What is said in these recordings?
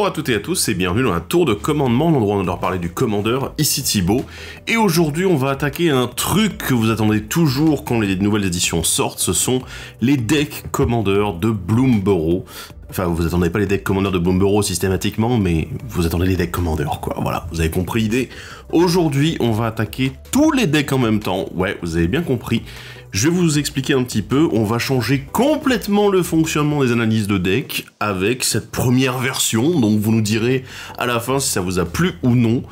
Bonjour à toutes et à tous et bienvenue dans la Tour de Commandement, l'endroit où on leur parler du commandeur, ici Thibaut. Et aujourd'hui on va attaquer un truc que vous attendez toujours quand les nouvelles éditions sortent, ce sont les decks commandeurs de Bloomburrow. Enfin, vous attendez pas les decks commandeurs de Bloomburrow systématiquement, mais vous attendez les decks commandeurs, quoi. Voilà, vous avez compris l'idée. Aujourd'hui, on va attaquer tous les decks en même temps. Ouais, vous avez bien compris. Je vais vous expliquer un petit peu. On va changer complètement le fonctionnement des analyses de decks avec cette première version. Donc, vous nous direz à la fin si ça vous a plu ou non.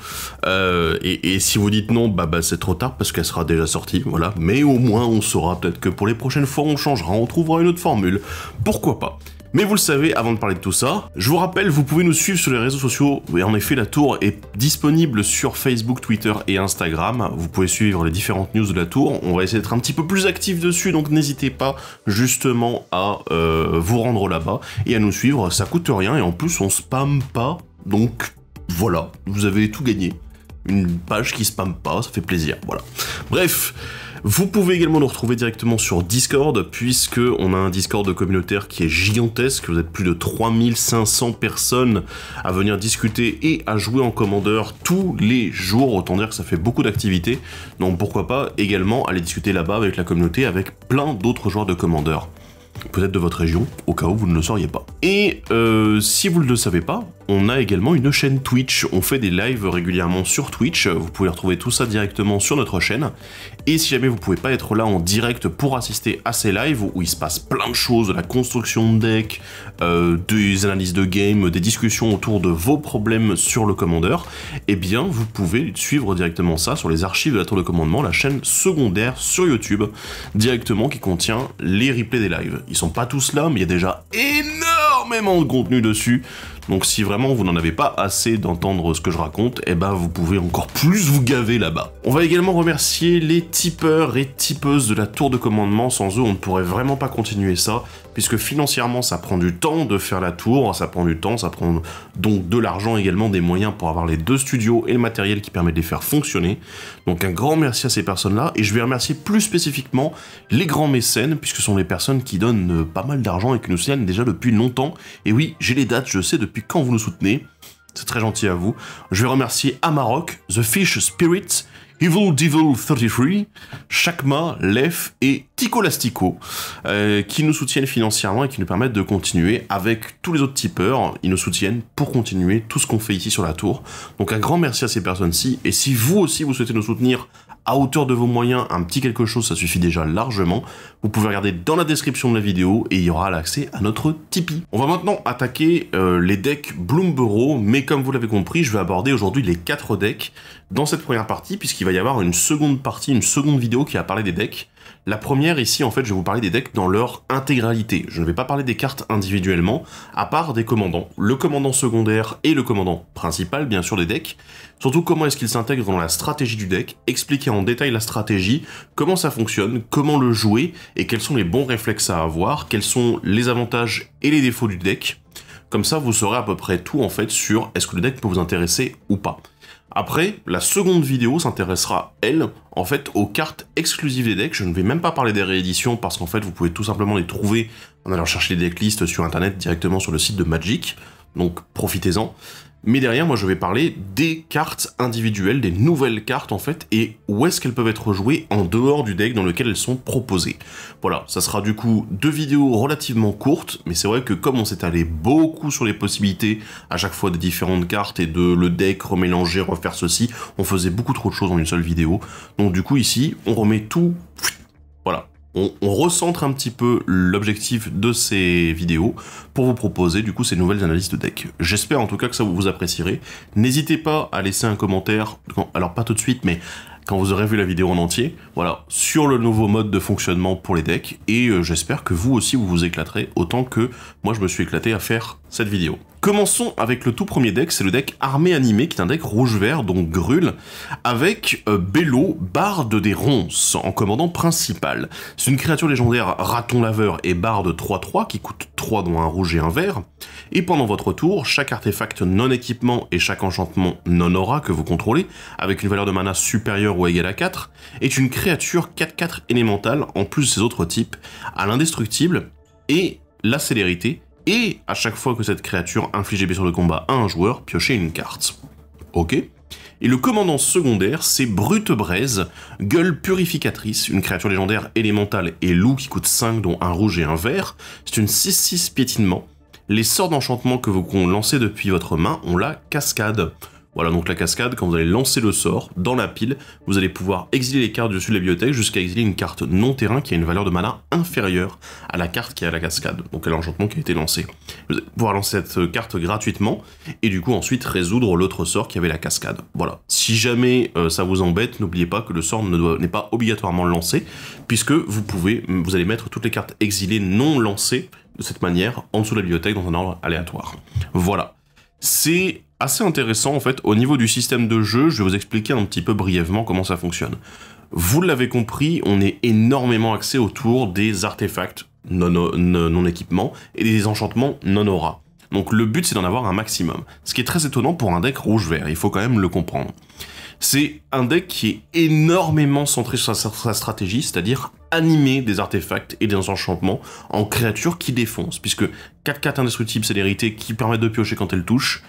Et si vous dites non, bah c'est trop tard parce qu'elle sera déjà sortie, voilà. Mais au moins, on saura peut-être que pour les prochaines fois, on changera, on trouvera une autre formule. Pourquoi pas ? Mais vous le savez, avant de parler de tout ça, je vous rappelle, vous pouvez nous suivre sur les réseaux sociaux. Et en effet, la tour est disponible sur Facebook, Twitter et Instagram. Vous pouvez suivre les différentes news de la tour. On va essayer d'être un petit peu plus actif dessus, donc n'hésitez pas justement à vous rendre là-bas et à nous suivre. Ça coûte rien et en plus, on spamme pas. Donc voilà, vous avez tout gagné. Une page qui spamme pas, ça fait plaisir, voilà. Bref, vous pouvez également nous retrouver directement sur Discord, puisque on a un Discord communautaire qui est gigantesque, vous êtes plus de 3500 personnes à venir discuter et à jouer en commandeur tous les jours, autant dire que ça fait beaucoup d'activités, donc pourquoi pas également aller discuter là-bas avec la communauté, avec plein d'autres joueurs de commandeur. Peut-être de votre région, au cas où vous ne le sauriez pas. Et si vous ne le savez pas, on a également une chaîne Twitch. On fait des lives régulièrement sur Twitch. Vous pouvez retrouver tout ça directement sur notre chaîne. Et si jamais vous ne pouvez pas être là en direct pour assister à ces lives, où il se passe plein de choses, de la construction de deck, des analyses de game, des discussions autour de vos problèmes sur le commandeur, eh bien vous pouvez suivre directement ça sur les archives de la Tour de Commandement, la chaîne secondaire sur YouTube, directement qui contient les replays des lives. Ils sont pas tous là, mais il y a déjà énormément de contenu dessus. Donc si vraiment vous n'en avez pas assez d'entendre ce que je raconte, eh ben vous pouvez encore plus vous gaver là-bas. On va également remercier les tipeurs et tipeuses de la Tour de Commandement. Sans eux, on ne pourrait vraiment pas continuer ça, puisque financièrement, ça prend du temps de faire la tour, ça prend du temps, ça prend donc de l'argent également, des moyens pour avoir les deux studios et le matériel qui permet de les faire fonctionner. Donc un grand merci à ces personnes-là, et je vais remercier plus spécifiquement les grands mécènes, puisque ce sont les personnes qui donnent pas mal d'argent et qui nous soutiennent déjà depuis longtemps. Et oui, j'ai les dates, je sais depuis quand vous nous soutenez, c'est très gentil à vous. Je vais remercier Amarok, The Fish Spirit, Evil Devil 33, Chakma, Lef et Ticolastico qui nous soutiennent financièrement et qui nous permettent de continuer avec tous les autres tipeurs. Ils nous soutiennent pour continuer tout ce qu'on fait ici sur la tour. Donc un grand merci à ces personnes-ci. Et si vous aussi vous souhaitez nous soutenir à hauteur de vos moyens, un petit quelque chose, ça suffit déjà largement. Vous pouvez regarder dans la description de la vidéo et il y aura l'accès à notre Tipeee. On va maintenant attaquer les decks Bloomburrow, mais comme vous l'avez compris, je vais aborder aujourd'hui les 4 decks dans cette première partie, puisqu'il va y avoir une seconde partie, une seconde vidéo qui va parler des decks. La première ici, en fait, je vais vous parler des decks dans leur intégralité. Je ne vais pas parler des cartes individuellement, à part des commandants. Le commandant secondaire et le commandant principal, bien sûr, des decks. Surtout, comment est-ce qu'ils s'intègrent dans la stratégie du deck, expliquer en détail la stratégie, comment ça fonctionne, comment le jouer, et quels sont les bons réflexes à avoir, quels sont les avantages et les défauts du deck. Comme ça, vous saurez à peu près tout, en fait, sur est-ce que le deck peut vous intéresser ou pas. Après, la seconde vidéo s'intéressera, elle, en fait, aux cartes exclusives des decks. Je ne vais même pas parler des rééditions parce qu'en fait, vous pouvez tout simplement les trouver en allant chercher les decklists sur Internet directement sur le site de Magic. Donc, profitez-en. Mais derrière, moi, je vais parler des cartes individuelles, des nouvelles cartes, en fait, et où est-ce qu'elles peuvent être jouées en dehors du deck dans lequel elles sont proposées. Voilà, ça sera du coup deux vidéos relativement courtes, mais c'est vrai que comme on s'est allé beaucoup sur les possibilités à chaque fois des différentes cartes et de le deck remélanger, refaire ceci, on faisait beaucoup trop de choses en une seule vidéo. Donc du coup, ici, on remet tout... Voilà. On recentre un petit peu l'objectif de ces vidéos pour vous proposer du coup ces nouvelles analyses de deck. J'espère en tout cas que ça vous apprécierez. N'hésitez pas à laisser un commentaire, alors pas tout de suite, mais quand vous aurez vu la vidéo en entier, voilà, sur le nouveau mode de fonctionnement pour les decks. Et j'espère que vous aussi vous vous éclaterez autant que moi je me suis éclaté à faire cette vidéo. Commençons avec le tout premier deck, c'est le deck Armée Animée, qui est un deck rouge-vert, donc grul, avec Bello, barde des ronces, en commandant principal. C'est une créature légendaire raton laveur et barde 3-3, qui coûte 3 dont un rouge et un vert. Et pendant votre tour, chaque artefact non-équipement et chaque enchantement non-aura que vous contrôlez, avec une valeur de mana supérieure ou égale à 4, est une créature 4-4 élémentale, en plus de ses autres types, à l'indestructible et la célérité, et à chaque fois que cette créature inflige des blessures de combat à un joueur, piochez une carte. Ok. Et le commandant secondaire, c'est Brute-braise, gueule purificatrice, une créature légendaire élémentale et loup qui coûte 5 dont un rouge et un vert. C'est une 6-6 piétinement. Les sorts d'enchantement que vous lancez depuis votre main ont la cascade. Voilà, donc la cascade, quand vous allez lancer le sort dans la pile, vous allez pouvoir exiler les cartes dessus de la bibliothèque jusqu'à exiler une carte non-terrain qui a une valeur de mana inférieure à la carte qui a la cascade, donc à l'enchantement qui a été lancé. Vous allez pouvoir lancer cette carte gratuitement et du coup ensuite résoudre l'autre sort qui avait la cascade. Voilà. Si jamais ça vous embête, n'oubliez pas que le sort n'est pas obligatoirement lancé, puisque vous allez mettre toutes les cartes exilées non lancées de cette manière en dessous de la bibliothèque dans un ordre aléatoire. Voilà. C'est assez intéressant en fait. Au niveau du système de jeu, je vais vous expliquer un petit peu brièvement comment ça fonctionne. Vous l'avez compris, on est énormément axé autour des artefacts non-équipements et des enchantements non-aura. Donc le but c'est d'en avoir un maximum, ce qui est très étonnant pour un deck rouge-vert, il faut quand même le comprendre. C'est un deck qui est énormément centré sur sa stratégie, c'est-à-dire animer des artefacts et des enchantements en créatures qui défoncent, puisque 4-4 indestructible célérité qui permettent de piocher quand elle touche,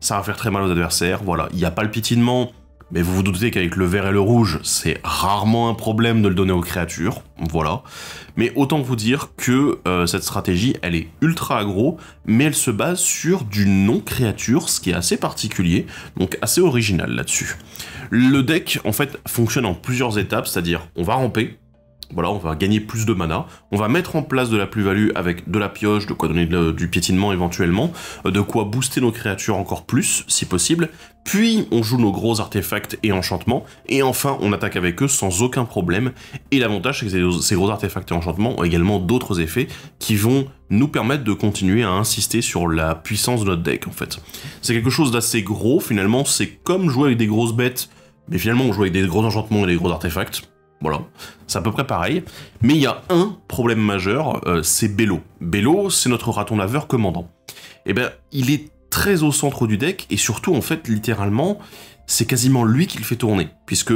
ça va faire très mal aux adversaires, voilà. Il n'y a pas le pétinement, mais vous vous doutez qu'avec le vert et le rouge, c'est rarement un problème de le donner aux créatures, voilà. Mais autant vous dire que cette stratégie, elle est ultra aggro, mais elle se base sur du non-créature, ce qui est assez particulier, donc assez original là-dessus. Le deck, en fait, fonctionne en plusieurs étapes, c'est-à-dire on va ramper, voilà, on va gagner plus de mana, on va mettre en place de la plus-value avec de la pioche, de quoi donner du piétinement éventuellement, de quoi booster nos créatures encore plus, si possible, puis on joue nos gros artefacts et enchantements, et enfin on attaque avec eux sans aucun problème, et l'avantage c'est que ces gros artefacts et enchantements ont également d'autres effets qui vont nous permettre de continuer à insister sur la puissance de notre deck en fait. C'est quelque chose d'assez gros finalement, c'est comme jouer avec des grosses bêtes, mais finalement on joue avec des gros enchantements et des gros artefacts. Voilà, c'est à peu près pareil, mais il y a un problème majeur, c'est Bello. Bello, c'est notre raton laveur commandant. Et bien, il est très au centre du deck, et surtout, en fait, littéralement, c'est quasiment lui qui le fait tourner, puisque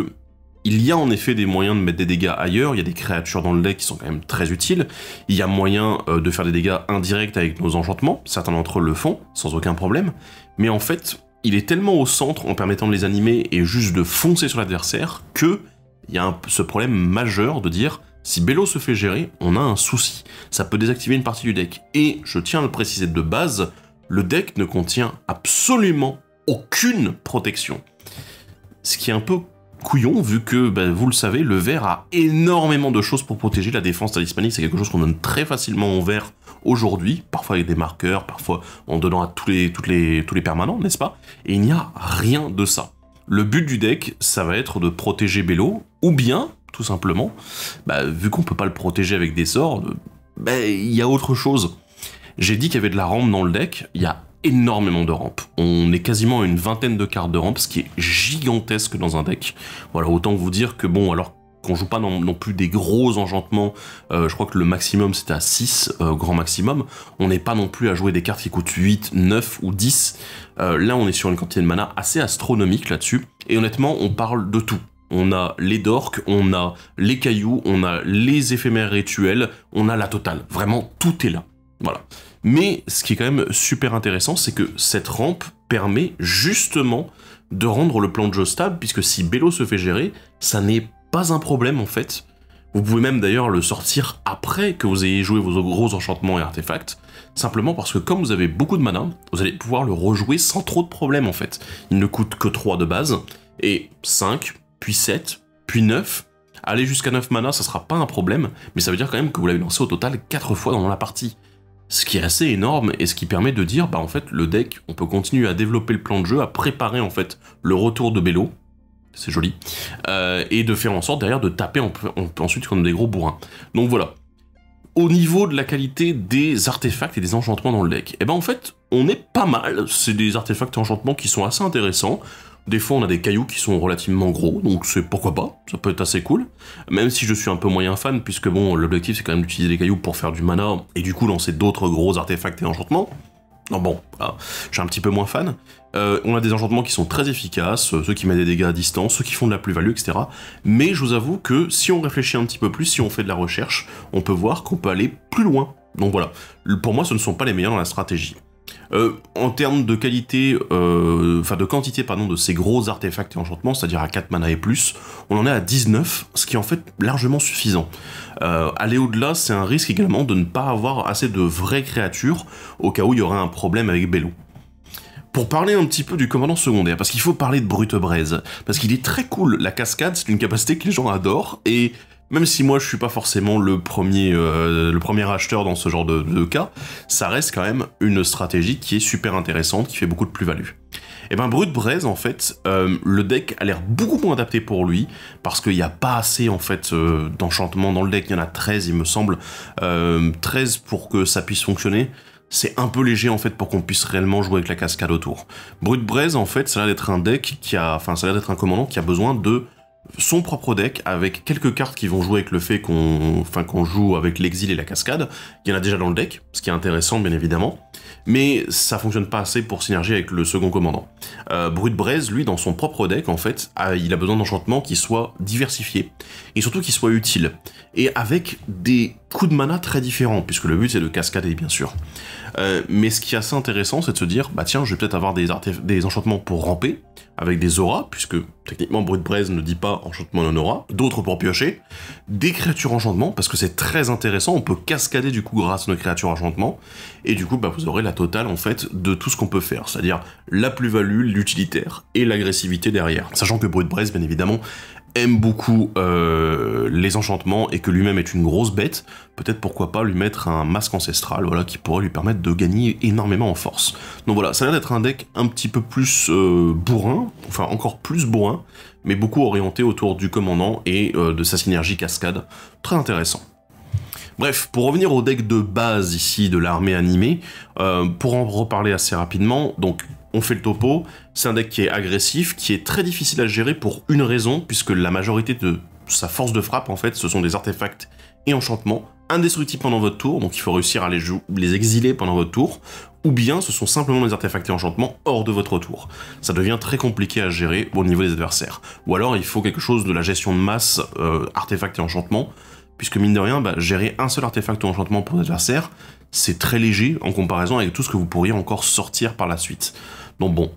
il y a en effet des moyens de mettre des dégâts ailleurs, il y a des créatures dans le deck qui sont quand même très utiles, il y a moyen de faire des dégâts indirects avec nos enchantements, certains d'entre eux le font, sans aucun problème, mais en fait, il est tellement au centre, en permettant de les animer et juste de foncer sur l'adversaire, que il y a ce problème majeur de dire si Bello se fait gérer, on a un souci. Ça peut désactiver une partie du deck. Et je tiens à le préciser de base, le deck ne contient absolument aucune protection. Ce qui est un peu couillon vu que, vous le savez, le vert a énormément de choses pour protéger la défense talismanique. C'est quelque chose qu'on donne très facilement au vert aujourd'hui, parfois avec des marqueurs, parfois en donnant à tous les permanents, n'est-ce pas? Et il n'y a rien de ça. Le but du deck, ça va être de protéger Bello, ou bien, tout simplement, vu qu'on peut pas le protéger avec des sorts, il y a autre chose. J'ai dit qu'il y avait de la rampe dans le deck, il y a énormément de rampes. On est quasiment à une vingtaine de cartes de rampe, ce qui est gigantesque dans un deck. Voilà, autant vous dire que bon, alors qu'on joue pas non plus des gros enchantements, je crois que le maximum c'était à 6, grand maximum, on n'est pas non plus à jouer des cartes qui coûtent 8, 9 ou 10, là on est sur une quantité de mana assez astronomique là-dessus, et honnêtement on parle de tout. On a les dorks, on a les cailloux, on a les éphémères rituels, on a la totale, vraiment tout est là, voilà. Mais ce qui est quand même super intéressant, c'est que cette rampe permet justement de rendre le plan de jeu stable, puisque si Bello se fait gérer, ça n'est pas un problème en fait. Vous pouvez même d'ailleurs le sortir après que vous ayez joué vos gros enchantements et artefacts, simplement parce que comme vous avez beaucoup de mana, vous allez pouvoir le rejouer sans trop de problème en fait. Il ne coûte que 3 de base, et 5, puis 7, puis 9. Aller jusqu'à 9 mana, ça sera pas un problème, mais ça veut dire quand même que vous l'avez lancé au total 4 fois dans la partie. Ce qui est assez énorme et ce qui permet de dire, en fait, le deck, on peut continuer à développer le plan de jeu, à préparer en fait le retour de Bello, c'est joli, et de faire en sorte derrière de taper ensuite comme des gros bourrins. Donc voilà. Au niveau de la qualité des artefacts et des enchantements dans le deck, en fait, on est pas mal. C'est des artefacts et enchantements qui sont assez intéressants. Des fois, on a des cailloux qui sont relativement gros, donc c'est pourquoi pas, ça peut être assez cool. Même si je suis un peu moyen fan, puisque bon, l'objectif c'est quand même d'utiliser les cailloux pour faire du mana, et du coup lancer d'autres gros artefacts et enchantements. Non bon, voilà, je suis un petit peu moins fan. On a des enchantements qui sont très efficaces, ceux qui mettent des dégâts à distance, ceux qui font de la plus-value, etc. Mais je vous avoue que si on réfléchit un petit peu plus, si on fait de la recherche, on peut voir qu'on peut aller plus loin Donc voilà, pour moi ce ne sont pas les meilleurs dans la stratégie. En termes de qualité, enfin de quantité pardon, de ces gros artefacts et enchantements, c'est-à-dire à 4 mana et plus, on en est à 19, ce qui est en fait largement suffisant. Aller au-delà, c'est un risque également de ne pas avoir assez de vraies créatures, au cas où il y aurait un problème avec Bello. Pour parler un petit peu du commandant secondaire, parce qu'il faut parler de Brute-braise, parce qu'il est très cool, la cascade c'est une capacité que les gens adorent, et... Même si moi je suis pas forcément le premier acheteur dans ce genre de cas, ça reste quand même une stratégie qui est super intéressante, qui fait beaucoup de plus-value. Et ben Brute-braise en fait, le deck a l'air beaucoup moins adapté pour lui, parce qu'il n'y a pas assez en fait d'enchantements dans le deck, il y en a 13 il me semble, 13 pour que ça puisse fonctionner. C'est un peu léger en fait pour qu'on puisse réellement jouer avec la cascade autour. Brute-braise en fait, ça a l'air d'être un deck qui a, enfin ça a l'air d'être un commandant qui a besoin de son propre deck, avec quelques cartes qui vont jouer avec le fait qu'on joue avec l'exil et la cascade. Il y en a déjà dans le deck, ce qui est intéressant bien évidemment, mais ça fonctionne pas assez pour synergier avec le second commandant. Brute-braise, lui, dans son propre deck, en fait, il a besoin d'enchantements qui soient diversifiés, et surtout qui soient utiles, et avec des coups de mana très différents, puisque le but c'est de cascader bien sûr. Mais ce qui est assez intéressant, c'est de se dire, bah tiens, je vais peut-être avoir des enchantements pour ramper, avec des auras, puisque techniquement Brute-braise ne dit pas enchantement non aura, d'autres pour piocher, des créatures enchantement, parce que c'est très intéressant, on peut cascader du coup grâce à nos créatures enchantement, et du coup bah, vous aurez la totale en fait de tout ce qu'on peut faire, c'est-à-dire la plus-value, l'utilitaire et l'agressivité derrière. Sachant que Brute-braise bien évidemment aime beaucoup les enchantements et que lui-même est une grosse bête, peut-être pourquoi pas lui mettre un masque ancestral, voilà, qui pourrait lui permettre de gagner énormément en force. Donc voilà, ça a l'air d'être un deck un petit peu plus bourrin, enfin encore plus bourrin, mais beaucoup orienté autour du commandant et de sa synergie cascade, très intéressant. Bref, pour revenir au deck de base ici de l'armée animée, pour en reparler assez rapidement, donc on fait le topo, c'est un deck qui est agressif, qui est très difficile à gérer pour une raison, puisque la majorité de sa force de frappe, en fait, ce sont des artefacts et enchantements, indestructibles pendant votre tour, donc il faut réussir à les exiler pendant votre tour, ou bien ce sont simplement des artefacts et enchantements hors de votre tour. Ça devient très compliqué à gérer au niveau des adversaires. Ou alors il faut quelque chose de la gestion de masse, artefacts et enchantements, puisque mine de rien, bah, gérer un seul artefact ou enchantement pour l'adversaire, c'est très léger en comparaison avec tout ce que vous pourriez encore sortir par la suite. Donc bon,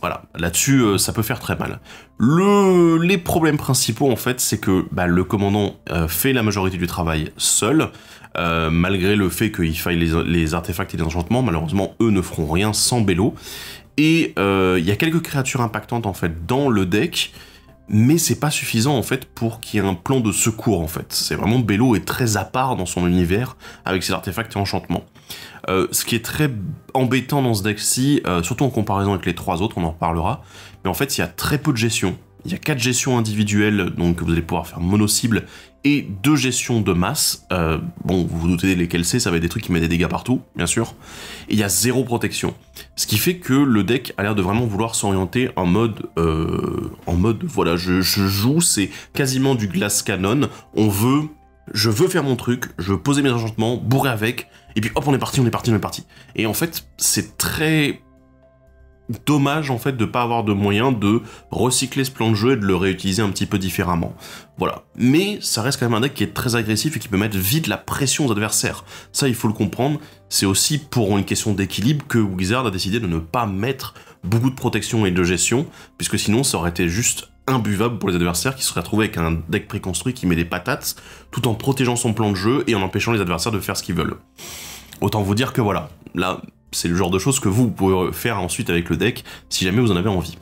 voilà, là-dessus, ça peut faire très mal. Les problèmes principaux, en fait, c'est que bah, le commandant fait la majorité du travail seul, malgré le fait qu'il faille les artefacts et les enchantements, malheureusement, eux ne feront rien sans Bello. Et il y a quelques créatures impactantes, en fait, dans le deck, mais c'est pas suffisant en fait pour qu'il y ait un plan de secours en fait. C'est vraiment Bello est très à part dans son univers avec ses artefacts et enchantements. Ce qui est très embêtant dans ce deck-ci, surtout en comparaison avec les trois autres, on en reparlera, mais en fait il y a très peu de gestion. Il y a 4 gestions individuelles, donc vous allez pouvoir faire mono-cible, et 2 gestions de masse. Bon, vous vous doutez lesquelles c'est, ça va être des trucs qui mettent des dégâts partout, bien sûr. Et il y a 0 protection. Ce qui fait que le deck a l'air de vraiment vouloir s'orienter en mode, voilà, je joue, c'est quasiment du glass cannon. Je veux faire mon truc, je veux poser mes enchantements, bourrer avec, et puis hop, on est parti. Et en fait, c'est très... dommage en fait de pas avoir de moyen de recycler ce plan de jeu et de le réutiliser un petit peu différemment. Voilà. Mais ça reste quand même un deck qui est très agressif et qui peut mettre vite la pression aux adversaires. Ça, il faut le comprendre. C'est aussi pour une question d'équilibre que Wizard a décidé de ne pas mettre beaucoup de protection et de gestion, puisque sinon ça aurait été juste imbuvable pour les adversaires qui se seraient retrouvés avec un deck préconstruit qui met des patates tout en protégeant son plan de jeu et en empêchant les adversaires de faire ce qu'ils veulent. Autant vous dire que voilà, là... c'est le genre de choses que vous pouvez faire ensuite avec le deck, si jamais vous en avez envie.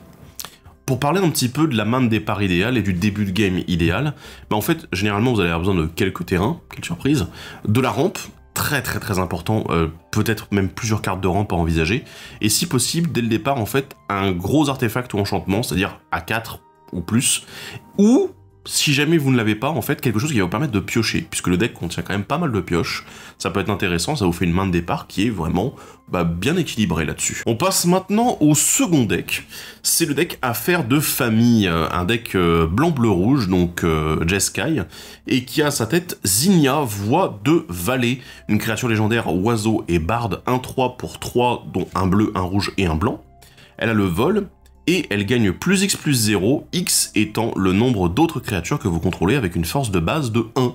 Pour parler un petit peu de la main de départ idéale et du début de game idéal, bah en fait, généralement, vous allez avoir besoin de quelques terrains, quelle surprise, de la rampe, très important, peut-être même plusieurs cartes de rampe à envisager, et si possible, dès le départ, en fait, un gros artefact ou enchantement, c'est-à-dire à 4 ou plus, ou... si jamais vous ne l'avez pas, en fait, quelque chose qui va vous permettre de piocher, puisque le deck contient quand même pas mal de pioches, ça peut être intéressant, ça vous fait une main de départ qui est vraiment bah, bien équilibrée là-dessus. On passe maintenant au second deck, c'est le deck affaire de famille, un deck blanc-bleu-rouge, donc Jeskai, et qui a à sa tête Zinnia, voix de vallée, une créature légendaire oiseau et barde, 1-3 pour 3, dont un bleu, un rouge et un blanc. Elle a le vol, et elle gagne plus X plus 0, X étant le nombre d'autres créatures que vous contrôlez avec une force de base de 1.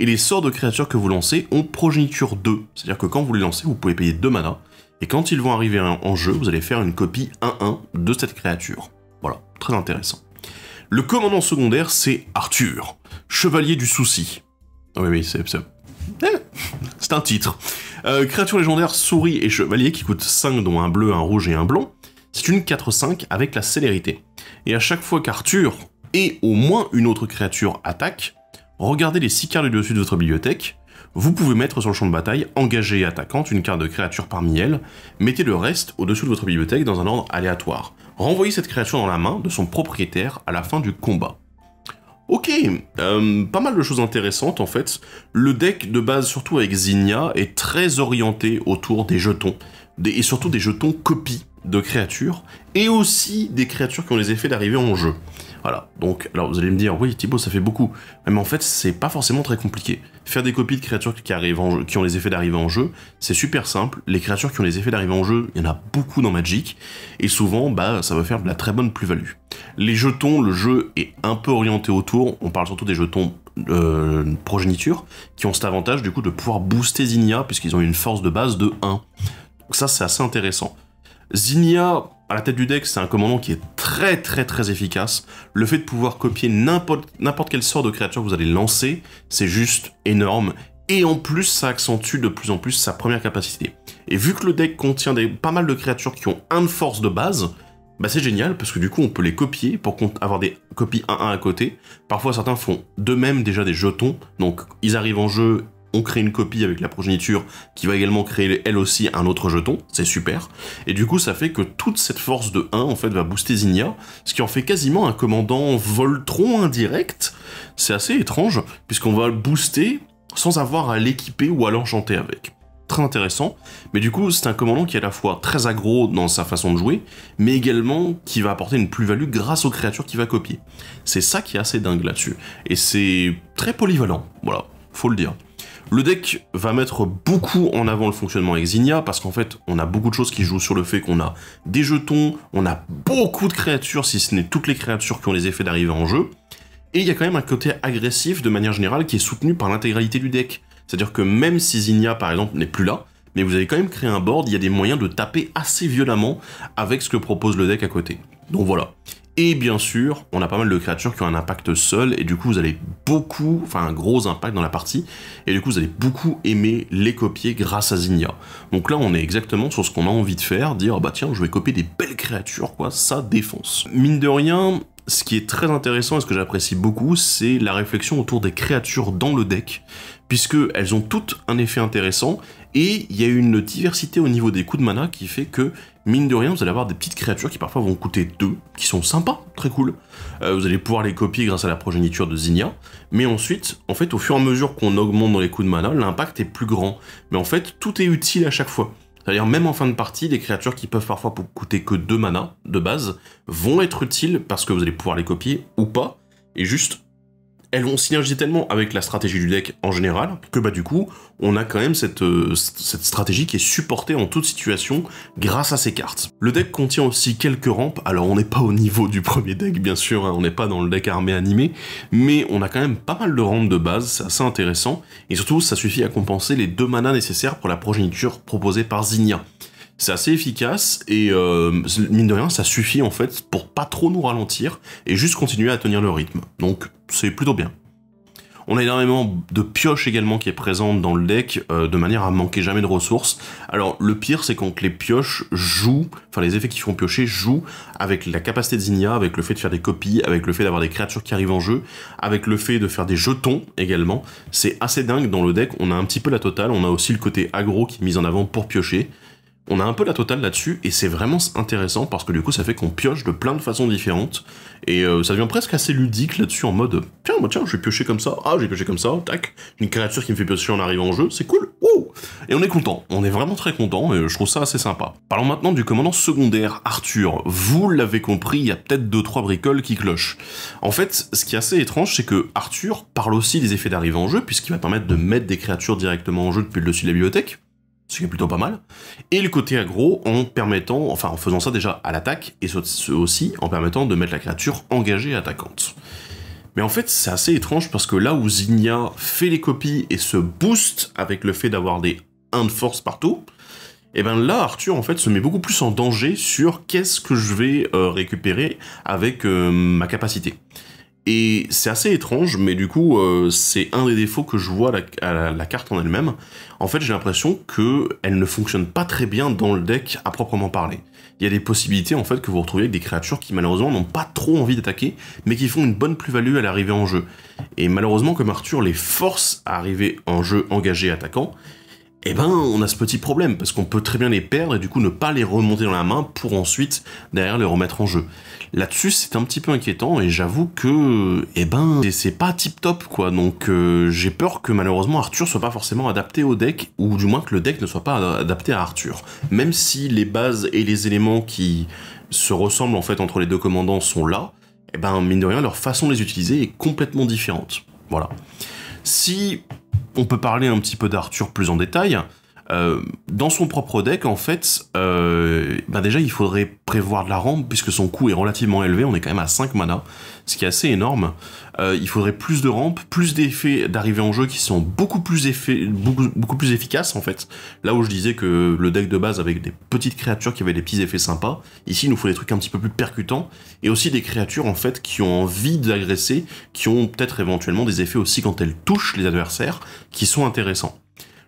et les sorts de créatures que vous lancez ont progéniture 2, c'est-à-dire que quand vous les lancez, vous pouvez payer 2 manas, et quand ils vont arriver en jeu, vous allez faire une copie 1-1 de cette créature. Voilà, très intéressant. Le commandant secondaire, c'est Arthur, chevalier du souci. Oui, oui, c'est un titre. Créature légendaire, souris et chevalier qui coûte 5, dont un bleu, un rouge et un blanc. C'est une 4-5 avec la célérité. Et à chaque fois qu'Arthur et au moins une autre créature attaque, regardez les 6 cartes du dessus de votre bibliothèque. Vous pouvez mettre sur le champ de bataille engagée et attaquante une carte de créature parmi elles. Mettez le reste au-dessous de votre bibliothèque dans un ordre aléatoire. Renvoyez cette créature dans la main de son propriétaire à la fin du combat. Ok, pas mal de choses intéressantes en fait. Le deck de base, surtout avec Zinnia, est très orienté autour des jetons, et surtout des jetons copies de créatures, et aussi des créatures qui ont les effets d'arrivée en jeu. Voilà, donc, alors vous allez me dire, oui Thibaut, ça fait beaucoup, mais en fait, c'est pas forcément très compliqué. Faire des copies de créatures qui ont les effets d'arrivée en jeu, c'est super simple. Les créatures qui ont les effets d'arrivée en jeu, il y en a beaucoup dans Magic, et souvent, bah, ça va faire de la très bonne plus-value. Les jetons, le jeu est un peu orienté autour, on parle surtout des jetons progéniture, qui ont cet avantage du coup de pouvoir booster Zinnia, puisqu'ils ont une force de base de 1. Donc ça, c'est assez intéressant. Zinnia, à la tête du deck, c'est un commandant qui est très efficace. Le fait de pouvoir copier n'importe quel sort de créature que vous allez lancer, c'est juste énorme. Et en plus, ça accentue de plus en plus sa première capacité. Et vu que le deck contient pas mal de créatures qui ont 1 de force de base, bah c'est génial, parce que du coup on peut les copier pour avoir des copies 1-1 à côté. Parfois certains font d'eux-mêmes déjà des jetons, donc ils arrivent en jeu, on crée une copie avec la progéniture qui va également créer elle aussi un autre jeton, c'est super. Et du coup ça fait que toute cette force de 1 en fait va booster Zinnia, ce qui en fait quasiment un commandant Voltron indirect. C'est assez étrange, puisqu'on va le booster sans avoir à l'équiper ou à l'enchanter avec. Très intéressant, mais du coup c'est un commandant qui est à la fois très aggro dans sa façon de jouer, mais également qui va apporter une plus-value grâce aux créatures qu'il va copier. C'est ça qui est assez dingue là-dessus, et c'est très polyvalent, voilà, faut le dire. Le deck va mettre beaucoup en avant le fonctionnement avec Zinnia, parce qu'en fait on a beaucoup de choses qui jouent sur le fait qu'on a des jetons, on a beaucoup de créatures, si ce n'est toutes les créatures qui ont les effets d'arrivée en jeu, et il y a quand même un côté agressif de manière générale qui est soutenu par l'intégralité du deck. C'est-à-dire que même si Zinnia, par exemple, n'est plus là, mais vous avez quand même créé un board, il y a des moyens de taper assez violemment avec ce que propose le deck à côté. Donc voilà. Et bien sûr, on a pas mal de créatures qui ont un impact seul, et du coup vous allez beaucoup, enfin un gros impact dans la partie, et du coup vous allez beaucoup aimer les copier grâce à Zinnia. Donc là on est exactement sur ce qu'on a envie de faire, dire bah tiens je vais copier des belles créatures quoi, ça défonce. Mine de rien, ce qui est très intéressant et ce que j'apprécie beaucoup, c'est la réflexion autour des créatures dans le deck, puisqu'elles ont toutes un effet intéressant, et il y a une diversité au niveau des coups de mana qui fait que, mine de rien, vous allez avoir des petites créatures qui parfois vont coûter 2, qui sont sympas, très cool. Vous allez pouvoir les copier grâce à la progéniture de Zinnia, mais ensuite, en fait, au fur et à mesure qu'on augmente dans les coups de mana, l'impact est plus grand. Mais en fait, tout est utile à chaque fois. C'est-à-dire même en fin de partie, des créatures qui peuvent parfois coûter que 2 mana de base vont être utiles parce que vous allez pouvoir les copier ou pas, et juste elles vont synergiser tellement avec la stratégie du deck en général que bah du coup on a quand même cette stratégie qui est supportée en toute situation grâce à ces cartes. Le deck contient aussi quelques rampes, alors on n'est pas au niveau du premier deck bien sûr, hein, on n'est pas dans le deck armé animé, mais on a quand même pas mal de rampes de base, c'est assez intéressant, et surtout ça suffit à compenser les 2 manas nécessaires pour la progéniture proposée par Zinnia. C'est assez efficace, et mine de rien, ça suffit en fait pour pas trop nous ralentir, et juste continuer à tenir le rythme, donc c'est plutôt bien. On a énormément de pioche également qui est présente dans le deck, de manière à manquer jamais de ressources. Alors le pire c'est quand les pioches jouent, enfin les effets qui font piocher jouent avec la capacité de Zinnia, avec le fait de faire des copies, avec le fait d'avoir des créatures qui arrivent en jeu, avec le fait de faire des jetons également. C'est assez dingue dans le deck, on a un petit peu la totale, on a aussi le côté aggro qui est mis en avant pour piocher. On a un peu la totale là-dessus, et c'est vraiment intéressant parce que du coup ça fait qu'on pioche de plein de façons différentes, et ça devient presque assez ludique là-dessus en mode tiens, bah tiens, je vais piocher comme ça, ah, je vais piocher comme ça, tac, une créature qui me fait piocher en arrivant en jeu, c'est cool, ouh. Et on est content, on est vraiment très content, et je trouve ça assez sympa. Parlons maintenant du commandant secondaire, Arthur. Vous l'avez compris, il y a peut-être 2-3 bricoles qui clochent. En fait, ce qui est assez étrange, c'est que Arthur parle aussi des effets d'arrivée en jeu, puisqu'il va permettre de mettre des créatures directement en jeu depuis le dessus de la bibliothèque, ce qui est plutôt pas mal, et le côté aggro en permettant, enfin en faisant ça déjà à l'attaque, et aussi en permettant de mettre la créature engagée et attaquante. Mais en fait, c'est assez étrange parce que là où Zinnia fait les copies et se booste avec le fait d'avoir des 1 de force partout, et bien là, Arthur, en fait, se met beaucoup plus en danger sur qu'est-ce que je vais récupérer avec ma capacité. Et c'est assez étrange, mais du coup, c'est un des défauts que je vois à la carte en elle-même. En fait, j'ai l'impression qu'elle ne fonctionne pas très bien dans le deck à proprement parler. Il y a des possibilités, en fait, que vous retrouvez avec des créatures qui, malheureusement, n'ont pas trop envie d'attaquer, mais qui font une bonne plus-value à l'arrivée en jeu. Et malheureusement, comme Arthur les force à arriver en jeu engagé attaquant, eh ben, on a ce petit problème, parce qu'on peut très bien les perdre et du coup ne pas les remonter dans la main pour ensuite, derrière, les remettre en jeu. Là-dessus, c'est un petit peu inquiétant et j'avoue que, eh ben, c'est pas tip-top, quoi. Donc, j'ai peur que, malheureusement, Arthur soit pas forcément adapté au deck, ou du moins que le deck ne soit pas adapté à Arthur. Même si les bases et les éléments qui se ressemblent, en fait, entre les deux commandants sont là, eh ben, mine de rien, leur façon de les utiliser est complètement différente. Voilà. Si on peut parler un petit peu d'Arthur plus en détail. Dans son propre deck, en fait, ben déjà, il faudrait prévoir de la rampe, puisque son coût est relativement élevé, on est quand même à 5 mana, ce qui est assez énorme. Il faudrait plus de rampes, plus d'effets d'arrivée en jeu qui sont beaucoup plus efficaces, en fait. Là où je disais que le deck de base avec des petites créatures qui avaient des petits effets sympas, ici, il nous faut des trucs un petit peu plus percutants, et aussi des créatures, en fait, qui ont envie d'agresser, qui ont peut-être éventuellement des effets aussi quand elles touchent les adversaires, qui sont intéressants.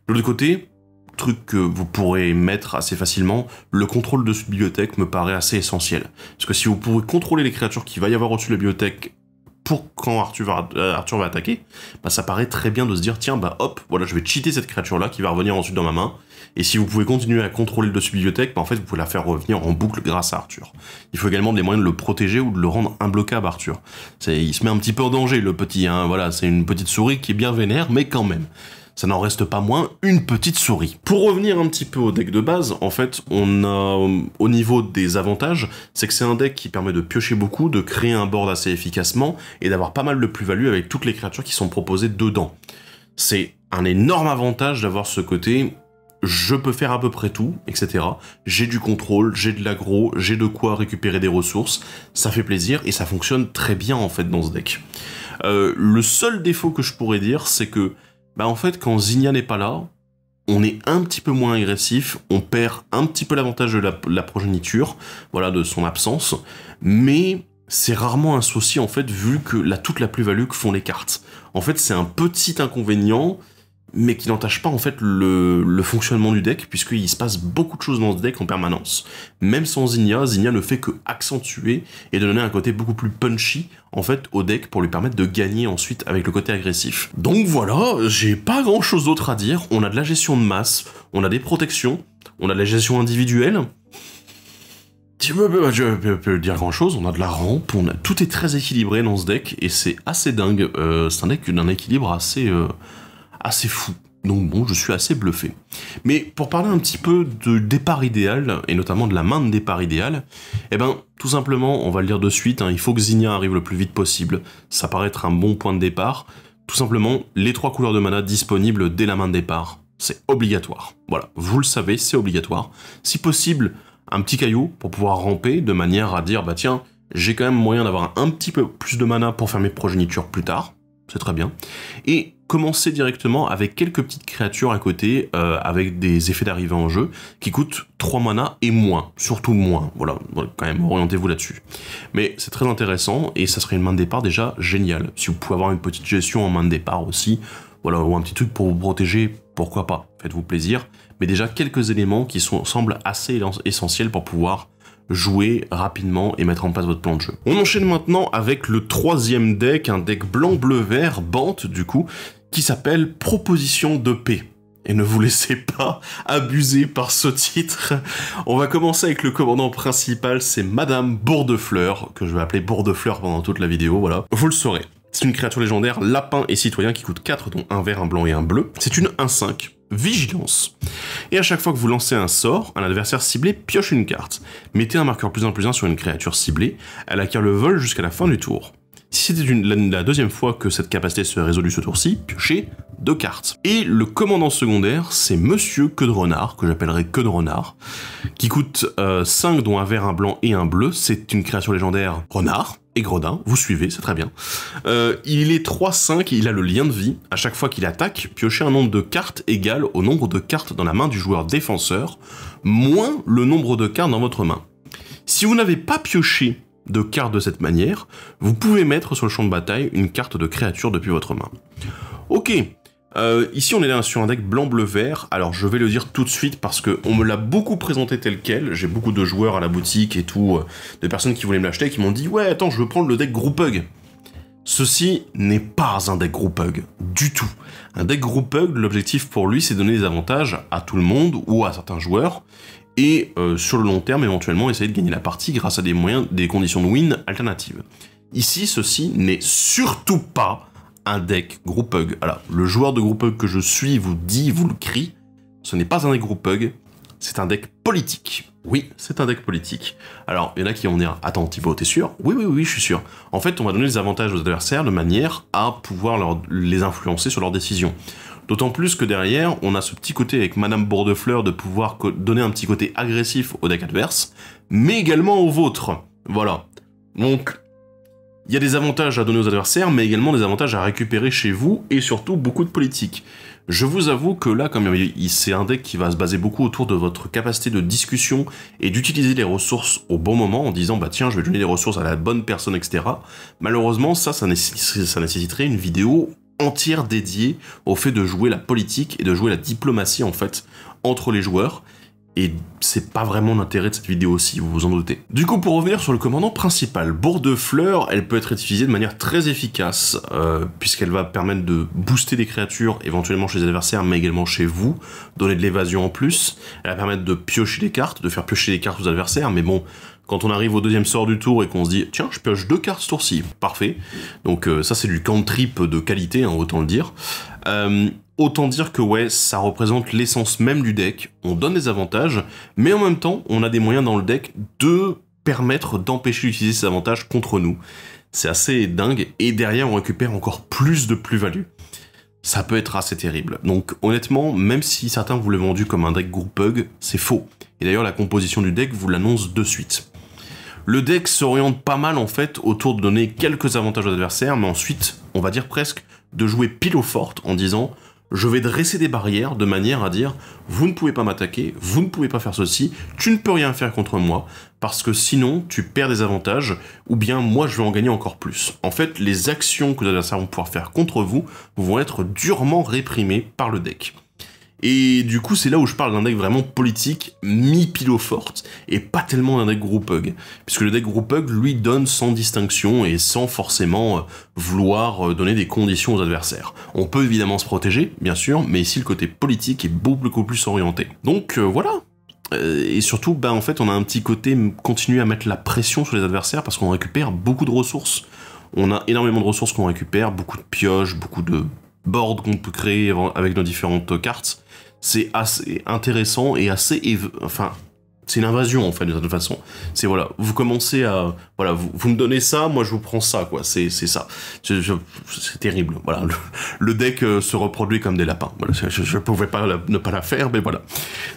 De l'autre côté, truc que vous pourrez mettre assez facilement, le contrôle de cette bibliothèque me paraît assez essentiel. Parce que si vous pouvez contrôler les créatures qu'il va y avoir au-dessus de la bibliothèque pour quand Arthur va attaquer, bah ça paraît très bien de se dire, tiens, bah hop, voilà, je vais cheater cette créature-là qui va revenir ensuite dans ma main. Et si vous pouvez continuer à contrôler le dessus bibliothèque, bah en fait, vous pouvez la faire revenir en boucle grâce à Arthur. Il faut également des moyens de le protéger ou de le rendre imbloquable, Arthur. Il se met un petit peu en danger, le petit, hein, voilà, c'est une petite souris qui est bien vénère, mais quand même. Ça n'en reste pas moins une petite souris. Pour revenir un petit peu au deck de base, en fait, on a, au niveau des avantages, c'est que c'est un deck qui permet de piocher beaucoup, de créer un board assez efficacement, et d'avoir pas mal de plus-value avec toutes les créatures qui sont proposées dedans. C'est un énorme avantage d'avoir ce côté, je peux faire à peu près tout, etc. J'ai du contrôle, j'ai de l'aggro, j'ai de quoi récupérer des ressources, ça fait plaisir, et ça fonctionne très bien, en fait, dans ce deck. Le seul défaut que je pourrais dire, c'est que, bah en fait, quand Zinnia n'est pas là, on est un petit peu moins agressif, on perd un petit peu l'avantage de la progéniture, voilà, de son absence, mais c'est rarement un souci, en fait, vu que toute la plus-value que font les cartes. En fait, c'est un petit inconvénient, mais qui n'entache pas, en fait, le fonctionnement du deck, puisqu'il se passe beaucoup de choses dans ce deck en permanence. Même sans Zinnia, Zinnia ne fait que accentuer et de donner un côté beaucoup plus punchy, en fait, au deck pour lui permettre de gagner ensuite avec le côté agressif. Donc voilà, j'ai pas grand chose d'autre à dire. On a de la gestion de masse, on a des protections, on a de la gestion individuelle. Je peux dire grand chose, on a de la rampe, tout est très équilibré dans ce deck et c'est assez dingue. C'est un deck d'un équilibre assez fou. Donc bon, je suis assez bluffé. Mais pour parler un petit peu de départ idéal, et notamment de la main de départ idéal, eh ben, tout simplement, on va le dire de suite, hein, il faut que Zinnia arrive le plus vite possible. Ça paraît être un bon point de départ. Tout simplement, les 3 couleurs de mana disponibles dès la main de départ. C'est obligatoire. Voilà, vous le savez, c'est obligatoire. Si possible, un petit caillou pour pouvoir ramper, de manière à dire, bah tiens, j'ai quand même moyen d'avoir un petit peu plus de mana pour faire mes progénitures plus tard. C'est très bien. Et commencer directement avec quelques petites créatures à côté, avec des effets d'arrivée en jeu, qui coûtent 3 mana et moins, surtout moins, voilà, quand même, orientez-vous là-dessus. Mais c'est très intéressant, et ça serait une main de départ déjà géniale. Si vous pouvez avoir une petite gestion en main de départ aussi, voilà, ou un petit truc pour vous protéger, pourquoi pas, faites-vous plaisir. Mais déjà quelques éléments qui semblent assez essentiels pour pouvoir jouer rapidement et mettre en place votre plan de jeu. On enchaîne maintenant avec le 3e deck, un deck blanc-bleu-vert, Bante du coup, qui s'appelle Proposition de paix. Et ne vous laissez pas abuser par ce titre. On va commencer avec le commandant principal, c'est Madame Bourdefleur, que je vais appeler Bourdefleur pendant toute la vidéo, voilà. Vous le saurez. C'est une créature légendaire, lapin et citoyen qui coûte 4, dont un vert, un blanc et un bleu. C'est une 1/5. Vigilance. Et à chaque fois que vous lancez un sort, un adversaire ciblé pioche une carte. Mettez un marqueur +1/+1 sur une créature ciblée, elle acquiert le vol jusqu'à la fin du tour. Si c'était la deuxième fois que cette capacité serait résolue ce tour-ci, piochez 2 cartes. Et le commandant secondaire, c'est Monsieur Que de Renard, que j'appellerai Que de Renard, qui coûte 5, dont un vert, un blanc et un bleu. C'est une créature légendaire renard, et Gredin, vous suivez, c'est très bien. Il est 3-5, il a le lien de vie. À chaque fois qu'il attaque, piochez un nombre de cartes égal au nombre de cartes dans la main du joueur défenseur, moins le nombre de cartes dans votre main. Si vous n'avez pas pioché de cartes de cette manière, vous pouvez mettre sur le champ de bataille une carte de créature depuis votre main. Ok, ici on est là sur un deck blanc-bleu-vert, alors je vais le dire tout de suite parce qu'on me l'a beaucoup présenté tel quel, j'ai beaucoup de joueurs à la boutique et tout, de personnes qui voulaient me l'acheter qui m'ont dit « Ouais, attends, je veux prendre le deck Groupug ». Ceci n'est pas un deck Groupug, du tout. Un deck Groupug, l'objectif pour lui, c'est donner des avantages à tout le monde ou à certains joueurs, et sur le long terme, éventuellement, essayer de gagner la partie grâce à des moyens, des conditions de win alternatives. Ici, ceci n'est surtout pas un deck Groupug. Alors, le joueur de Groupug que je suis vous dit, vous le crie, ce n'est pas un deck Groupug, c'est un deck politique. Oui, c'est un deck politique. Alors, il y en a qui vont dire « Attends, Thibaut, t'es sûr ?» Oui, oui, oui, je suis sûr. En fait, on va donner des avantages aux adversaires de manière à pouvoir les influencer sur leurs décisions. D'autant plus que derrière, on a ce petit côté avec Madame Bourdefleur de pouvoir donner un petit côté agressif au deck adverse, mais également au vôtre. Voilà. Donc, il y a des avantages à donner aux adversaires, mais également des avantages à récupérer chez vous, et surtout beaucoup de politique. Je vous avoue que là, comme c'est un deck qui va se baser beaucoup autour de votre capacité de discussion et d'utiliser les ressources au bon moment en disant « bah tiens, je vais donner les ressources à la bonne personne, etc. » Malheureusement, ça nécessiterait une vidéo entière dédiée au fait de jouer la politique et de jouer la diplomatie, en fait, entre les joueurs. Et c'est pas vraiment l'intérêt de cette vidéo si vous vous en doutez. Du coup, pour revenir sur le commandant principal, Bourdefleur, elle peut être utilisée de manière très efficace, puisqu'elle va permettre de booster des créatures, éventuellement chez les adversaires, mais également chez vous, donner de l'évasion en plus. Elle va permettre de piocher des cartes, de faire piocher des cartes aux adversaires, mais bon, quand on arrive au deuxième sort du tour et qu'on se dit « Tiens, je pioche 2 cartes ce tour-ci, parfait ». Donc ça, c'est du cantrip de qualité, hein, autant le dire. Autant dire que ouais, ça représente l'essence même du deck, on donne des avantages, mais en même temps, on a des moyens dans le deck de permettre d'empêcher d'utiliser ces avantages contre nous. C'est assez dingue, et derrière, on récupère encore plus de plus-value. Ça peut être assez terrible. Donc honnêtement, même si certains vous l'ont vendu comme un deck Groupug, c'est faux. Et d'ailleurs, la composition du deck vous l'annonce de suite. Le deck s'oriente pas mal en fait autour de donner quelques avantages aux adversaires, mais ensuite, on va dire presque, de jouer pile aux fortes en disant... Je vais dresser des barrières de manière à dire « Vous ne pouvez pas m'attaquer, vous ne pouvez pas faire ceci, tu ne peux rien faire contre moi, parce que sinon tu perds des avantages, ou bien moi je vais en gagner encore plus. » En fait, les actions que les adversaires vont pouvoir faire contre vous vont être durement réprimées par le deck. Et du coup, c'est là où je parle d'un deck vraiment politique, mi-pilo forte, et pas tellement d'un deck Groupug. Puisque le deck Groupug, lui, donne sans distinction et sans forcément vouloir donner des conditions aux adversaires. On peut évidemment se protéger, bien sûr, mais ici, le côté politique est beaucoup plus orienté. Donc, voilà. Et surtout, bah, en fait, on a un petit côté continuer à mettre la pression sur les adversaires parce qu'on récupère beaucoup de ressources. On a énormément de ressources qu'on récupère, beaucoup de pioches, beaucoup de boards qu'on peut créer avec nos différentes cartes. C'est assez intéressant et assez... Enfin, c'est une invasion, en fait, de toute façon. C'est, voilà, vous commencez à... Voilà, vous me donnez ça, moi, je vous prends ça, quoi. C'est ça. C'est terrible, voilà. Le deck se reproduit comme des lapins. Voilà, je pouvais pas ne pas la faire, mais voilà.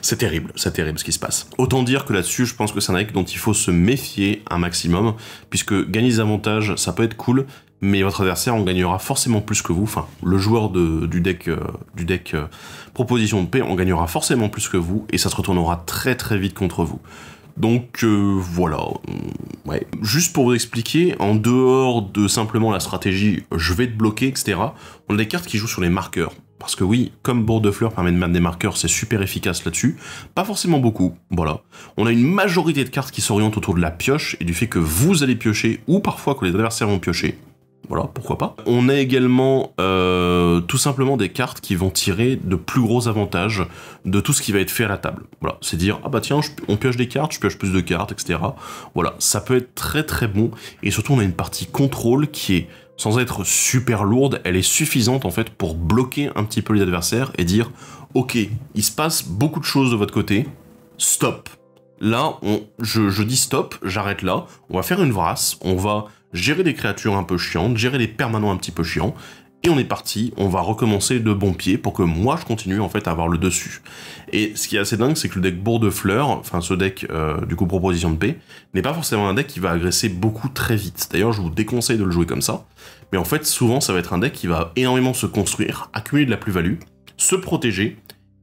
C'est terrible ce qui se passe. Autant dire que là-dessus, je pense que c'est un deck dont il faut se méfier un maximum, puisque gagner des avantages, ça peut être cool, mais votre adversaire en gagnera forcément plus que vous, enfin, le joueur du deck proposition de paix en gagnera forcément plus que vous, et ça se retournera très vite contre vous. Donc voilà, ouais. Juste pour vous expliquer, en dehors de simplement la stratégie « je vais te bloquer », etc., on a des cartes qui jouent sur les marqueurs. Parce que oui, comme Bourdefleur permet de mettre des marqueurs, c'est super efficace là-dessus. Pas forcément beaucoup, voilà. On a une majorité de cartes qui s'orientent autour de la pioche, et du fait que vous allez piocher, ou parfois que les adversaires vont piocher. Voilà, pourquoi pas. On a également tout simplement des cartes qui vont tirer de plus gros avantages de tout ce qui va être fait à la table. Voilà, c'est dire, ah bah tiens, on pioche des cartes, je pioche plus de cartes, etc. Voilà, ça peut être très bon. Et surtout, on a une partie contrôle qui est, sans être super lourde, elle est suffisante en fait pour bloquer un petit peu les adversaires et dire, ok, il se passe beaucoup de choses de votre côté, stop. Là, je dis stop, j'arrête là, on va faire une brasse, on va... gérer des créatures un peu chiantes, gérer des permanents un petit peu chiants, Et on est parti, on va recommencer de bon pied pour que moi je continue en fait à avoir le dessus. Et ce qui est assez dingue, c'est que le deck Bourdefleur, enfin ce deck du coup proposition de paix, n'est pas forcément un deck qui va agresser beaucoup très vite. D'ailleurs je vous déconseille de le jouer comme ça, mais en fait souvent ça va être un deck qui va énormément se construire, accumuler de la plus-value, se protéger,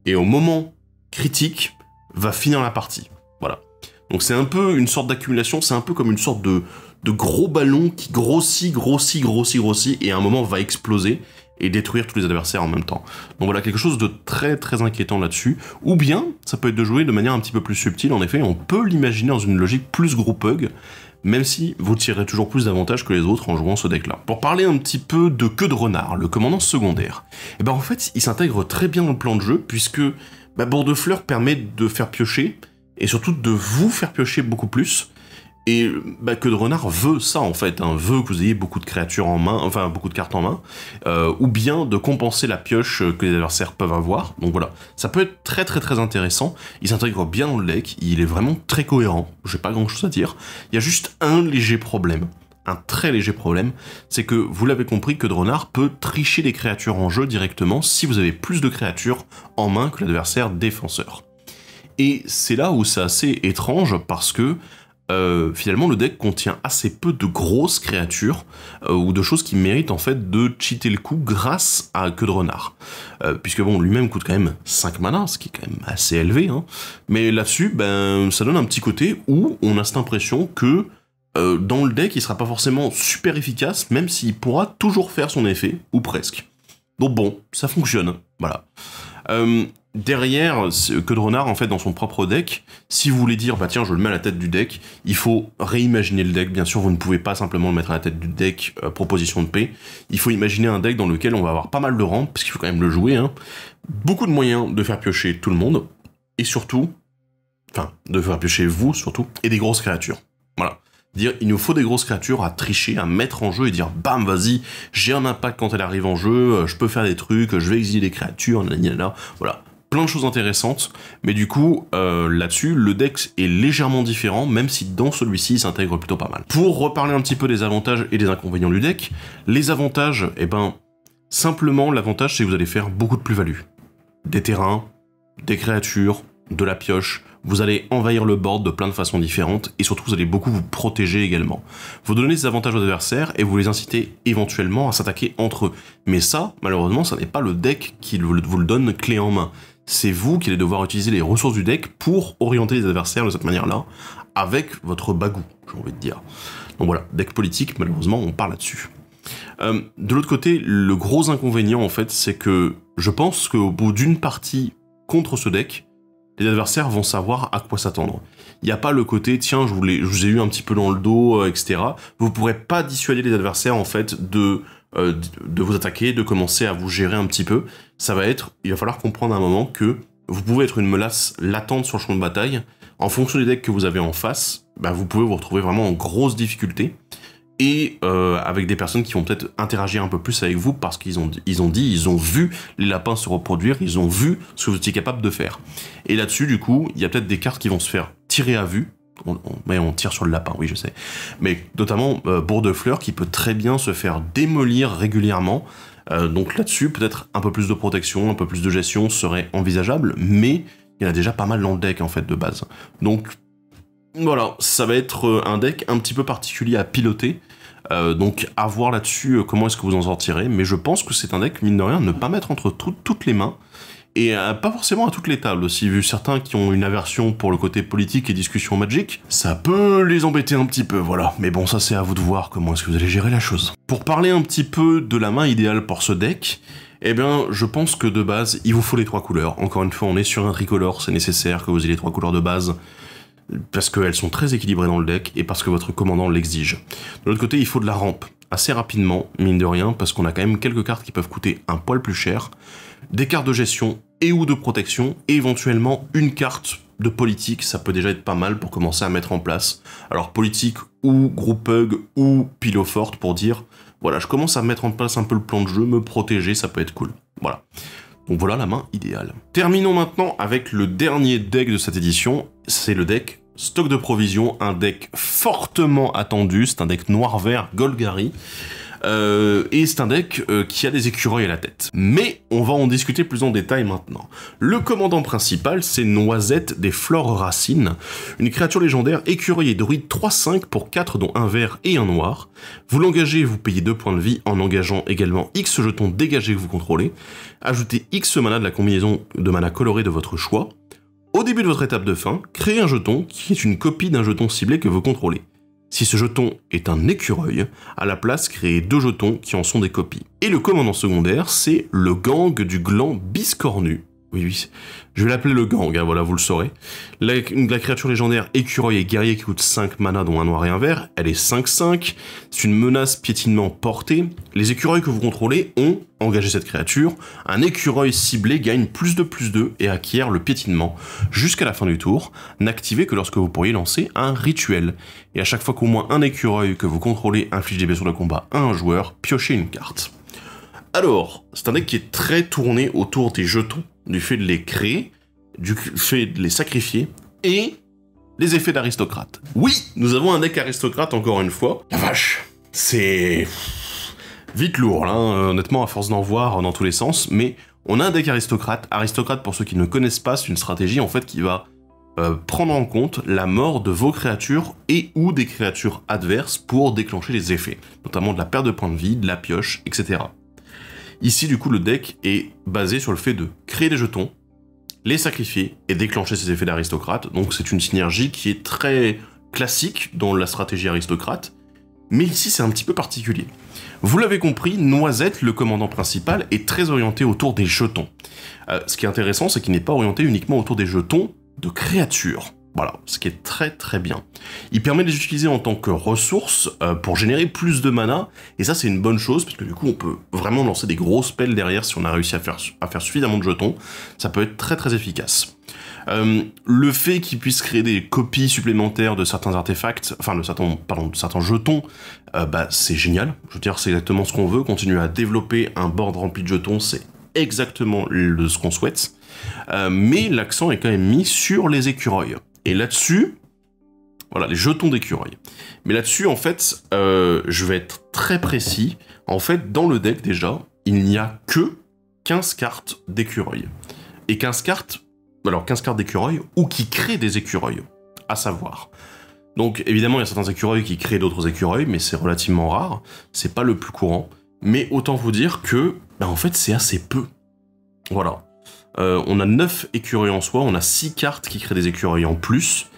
et au moment critique, va finir la partie. Voilà. Donc c'est un peu une sorte d'accumulation, c'est un peu comme une sorte de gros ballon qui grossit, et à un moment va exploser et détruire tous les adversaires en même temps. Donc voilà, quelque chose de très très inquiétant là-dessus. Ou bien, ça peut être de jouer de manière un petit peu plus subtile, en effet, on peut l'imaginer dans une logique plus group hug, même si vous tirez toujours plus d'avantages que les autres en jouant ce deck-là. Pour parler un petit peu de Que de Renard, le commandant secondaire, et ben en fait, il s'intègre très bien dans le plan de jeu, puisque Bourdefleur permet de faire piocher, et surtout de vous faire piocher beaucoup plus, et Que de Renard veut ça en fait, veut que vous ayez beaucoup de créatures en main, enfin beaucoup de cartes en main, ou bien de compenser la pioche que les adversaires peuvent avoir, donc voilà, ça peut être très très très intéressant, il s'intègre bien dans le deck, il est vraiment très cohérent, j'ai pas grand chose à dire, il y a juste un léger problème, un très léger problème, c'est que vous l'avez compris, Que de Renard peut tricher les créatures en jeu directement si vous avez plus de créatures en main que l'adversaire défenseur. Et c'est là où c'est assez étrange parce que finalement le deck contient assez peu de grosses créatures ou de choses qui méritent en fait de cheater le coup grâce à Que de Renard. Puisque bon, lui-même coûte quand même 5 mana, ce qui est quand même assez élevé, hein. Mais là-dessus, ben, ça donne un petit côté où on a cette impression que dans le deck il sera pas forcément super efficace, même s'il pourra toujours faire son effet, ou presque. Donc bon, ça fonctionne, voilà. Derrière, Que de Renard, en fait, dans son propre deck, si vous voulez dire, bah tiens, je le mets à la tête du deck, il faut réimaginer le deck, bien sûr, vous ne pouvez pas simplement le mettre à la tête du deck proposition de paix, il faut imaginer un deck dans lequel on va avoir pas mal de rampes, parce qu'il faut quand même le jouer, hein, beaucoup de moyens de faire piocher tout le monde, et surtout, enfin, de faire piocher vous, surtout, et des grosses créatures, voilà. Dire, il nous faut des grosses créatures à tricher, à mettre en jeu et dire bam, vas-y, j'ai un impact quand elle arrive en jeu, je peux faire des trucs, je vais exiler des créatures, voilà. Plein de choses intéressantes, mais du coup, là-dessus, le deck est légèrement différent, même si dans celui-ci, il s'intègre plutôt pas mal. Pour reparler un petit peu des avantages et des inconvénients du deck, les avantages, eh ben, simplement, l'avantage, c'est que vous allez faire beaucoup de plus-value. Des terrains, des créatures, de la pioche, vous allez envahir le board de plein de façons différentes, et surtout vous allez beaucoup vous protéger également. Vous donnez des avantages aux adversaires, et vous les incitez éventuellement à s'attaquer entre eux. Mais ça, malheureusement, ça n'est pas le deck qui vous le donne clé en main. C'est vous qui allez devoir utiliser les ressources du deck pour orienter les adversaires de cette manière-là, avec votre bagou, j'ai envie de dire. Donc voilà, deck politique, malheureusement, on parle là-dessus. De l'autre côté, le gros inconvénient, en fait, c'est que je pense qu'au bout d'une partie contre ce deck, les adversaires vont savoir à quoi s'attendre. Il n'y a pas le côté, tiens, je vous ai eu un petit peu dans le dos, etc. Vous ne pourrez pas dissuader les adversaires, en fait, de vous attaquer, de commencer à vous gérer un petit peu. Ça va être, il va falloir comprendre à un moment que vous pouvez être une menace latente sur le champ de bataille. En fonction des decks que vous avez en face, bah, vous pouvez vous retrouver vraiment en grosse difficulté. Et avec des personnes qui vont peut-être interagir un peu plus avec vous parce qu'ils ont vu les lapins se reproduire, ils ont vu ce que vous étiez capable de faire. Et là-dessus, du coup, il y a peut-être des cartes qui vont se faire tirer à vue. On tire sur le lapin, oui, je sais. Mais notamment Bourdefleur qui peut très bien se faire démolir régulièrement. Donc là-dessus, peut-être un peu plus de protection, un peu plus de gestion serait envisageable, mais il y en a déjà pas mal dans le deck, en fait, de base. Donc voilà, ça va être un deck un petit peu particulier à piloter, donc à voir là-dessus comment est-ce que vous en sortirez, mais je pense que c'est un deck, mine de rien, ne pas mettre entre toutes les mains, et pas forcément à toutes les tables aussi, vu certains qui ont une aversion pour le côté politique et discussion Magic, ça peut les embêter un petit peu, voilà, mais bon, ça c'est à vous de voir comment est-ce que vous allez gérer la chose. Pour parler un petit peu de la main idéale pour ce deck, eh bien, je pense que de base, il vous faut les trois couleurs, encore une fois, on est sur un tricolore, c'est nécessaire que vous ayez les trois couleurs de base, parce qu'elles sont très équilibrées dans le deck, et parce que votre commandant l'exige. De l'autre côté, il faut de la rampe, assez rapidement, mine de rien, parce qu'on a quand même quelques cartes qui peuvent coûter un poil plus cher, des cartes de gestion et ou de protection, et éventuellement une carte de politique, ça peut déjà être pas mal pour commencer à mettre en place. Alors politique ou group hug ou pilo forte pour dire, voilà, je commence à mettre en place un peu le plan de jeu, me protéger, ça peut être cool, voilà. Donc voilà la main idéale. Terminons maintenant avec le dernier deck de cette édition, c'est le deck Stock de Provision, un deck fortement attendu, c'est un deck noir-vert Golgari, et c'est un deck qui a des écureuils à la tête. Mais on va en discuter plus en détail maintenant. Le commandant principal, c'est Noisette des Fleurs Racines, une créature légendaire, écureuil et druide 3-5 pour 4 dont un vert et un noir. Vous l'engagez, vous payez 2 points de vie en engageant également X jetons dégagés que vous contrôlez. Ajoutez X mana de la combinaison de mana colorée de votre choix. Au début de votre étape de fin, créez un jeton qui est une copie d'un jeton ciblé que vous contrôlez. Si ce jeton est un écureuil, à la place créez 2 jetons qui en sont des copies. Et le commandant secondaire, c'est le Gang du Gland Biscornu. Oui, oui, je vais l'appeler le Gang, hein, voilà, vous le saurez. La créature légendaire écureuil et guerrier qui coûte 5 mana dont un noir et un vert, elle est 5-5, c'est une menace piétinement portée. Les écureuils que vous contrôlez ont engagé cette créature, un écureuil ciblé gagne +2/+2 et acquiert le piétinement. Jusqu'à la fin du tour, n'activez que lorsque vous pourriez lancer un rituel. Et à chaque fois qu'au moins un écureuil que vous contrôlez inflige des blessures de combat à un joueur, piochez une carte. Alors, c'est un deck qui est très tourné autour des jetons, du fait de les créer, du fait de les sacrifier, et les effets d'aristocrate. Oui, nous avons un deck aristocrate encore une fois. La vache, c'est vite lourd, là, honnêtement, à force d'en voir dans tous les sens, mais on a un deck aristocrate. Aristocrate, pour ceux qui ne connaissent pas, c'est une stratégie en fait qui va prendre en compte la mort de vos créatures et ou des créatures adverses pour déclencher les effets, notamment de la perte de points de vie, de la pioche, etc. Ici, du coup, le deck est basé sur le fait de créer des jetons, les sacrifier et déclencher ses effets d'aristocrate. Donc c'est une synergie qui est très classique dans la stratégie aristocrate, mais ici c'est un petit peu particulier. Vous l'avez compris, Noisette, le commandant principal, est très orienté autour des jetons. Ce qui est intéressant, c'est qu'il n'est pas orienté uniquement autour des jetons de créatures. Voilà, ce qui est très très bien. Il permet de les utiliser en tant que ressources pour générer plus de mana, et ça c'est une bonne chose, parce que du coup on peut vraiment lancer des grosses spells derrière si on a réussi à faire suffisamment de jetons, ça peut être très très efficace. Le fait qu'il puisse créer des copies supplémentaires de certains artefacts, enfin de certains jetons, bah c'est génial, je veux dire c'est exactement ce qu'on veut, continuer à développer un board rempli de jetons, c'est exactement ce qu'on souhaite, mais l'accent est quand même mis sur les écureuils. Et là-dessus, voilà, les jetons d'écureuil. Mais là-dessus, en fait, je vais être très précis. En fait, dans le deck, déjà, il n'y a que 15 cartes d'écureuil. Et 15 cartes, alors 15 cartes d'écureuil, ou qui créent des écureuils, à savoir. Donc, évidemment, il y a certains écureuils qui créent d'autres écureuils, mais c'est relativement rare. C'est pas le plus courant. Mais autant vous dire que, ben, en fait, c'est assez peu. Voilà. On a 9 écureuils en soi, on a 6 cartes qui créent des écureuils en plus.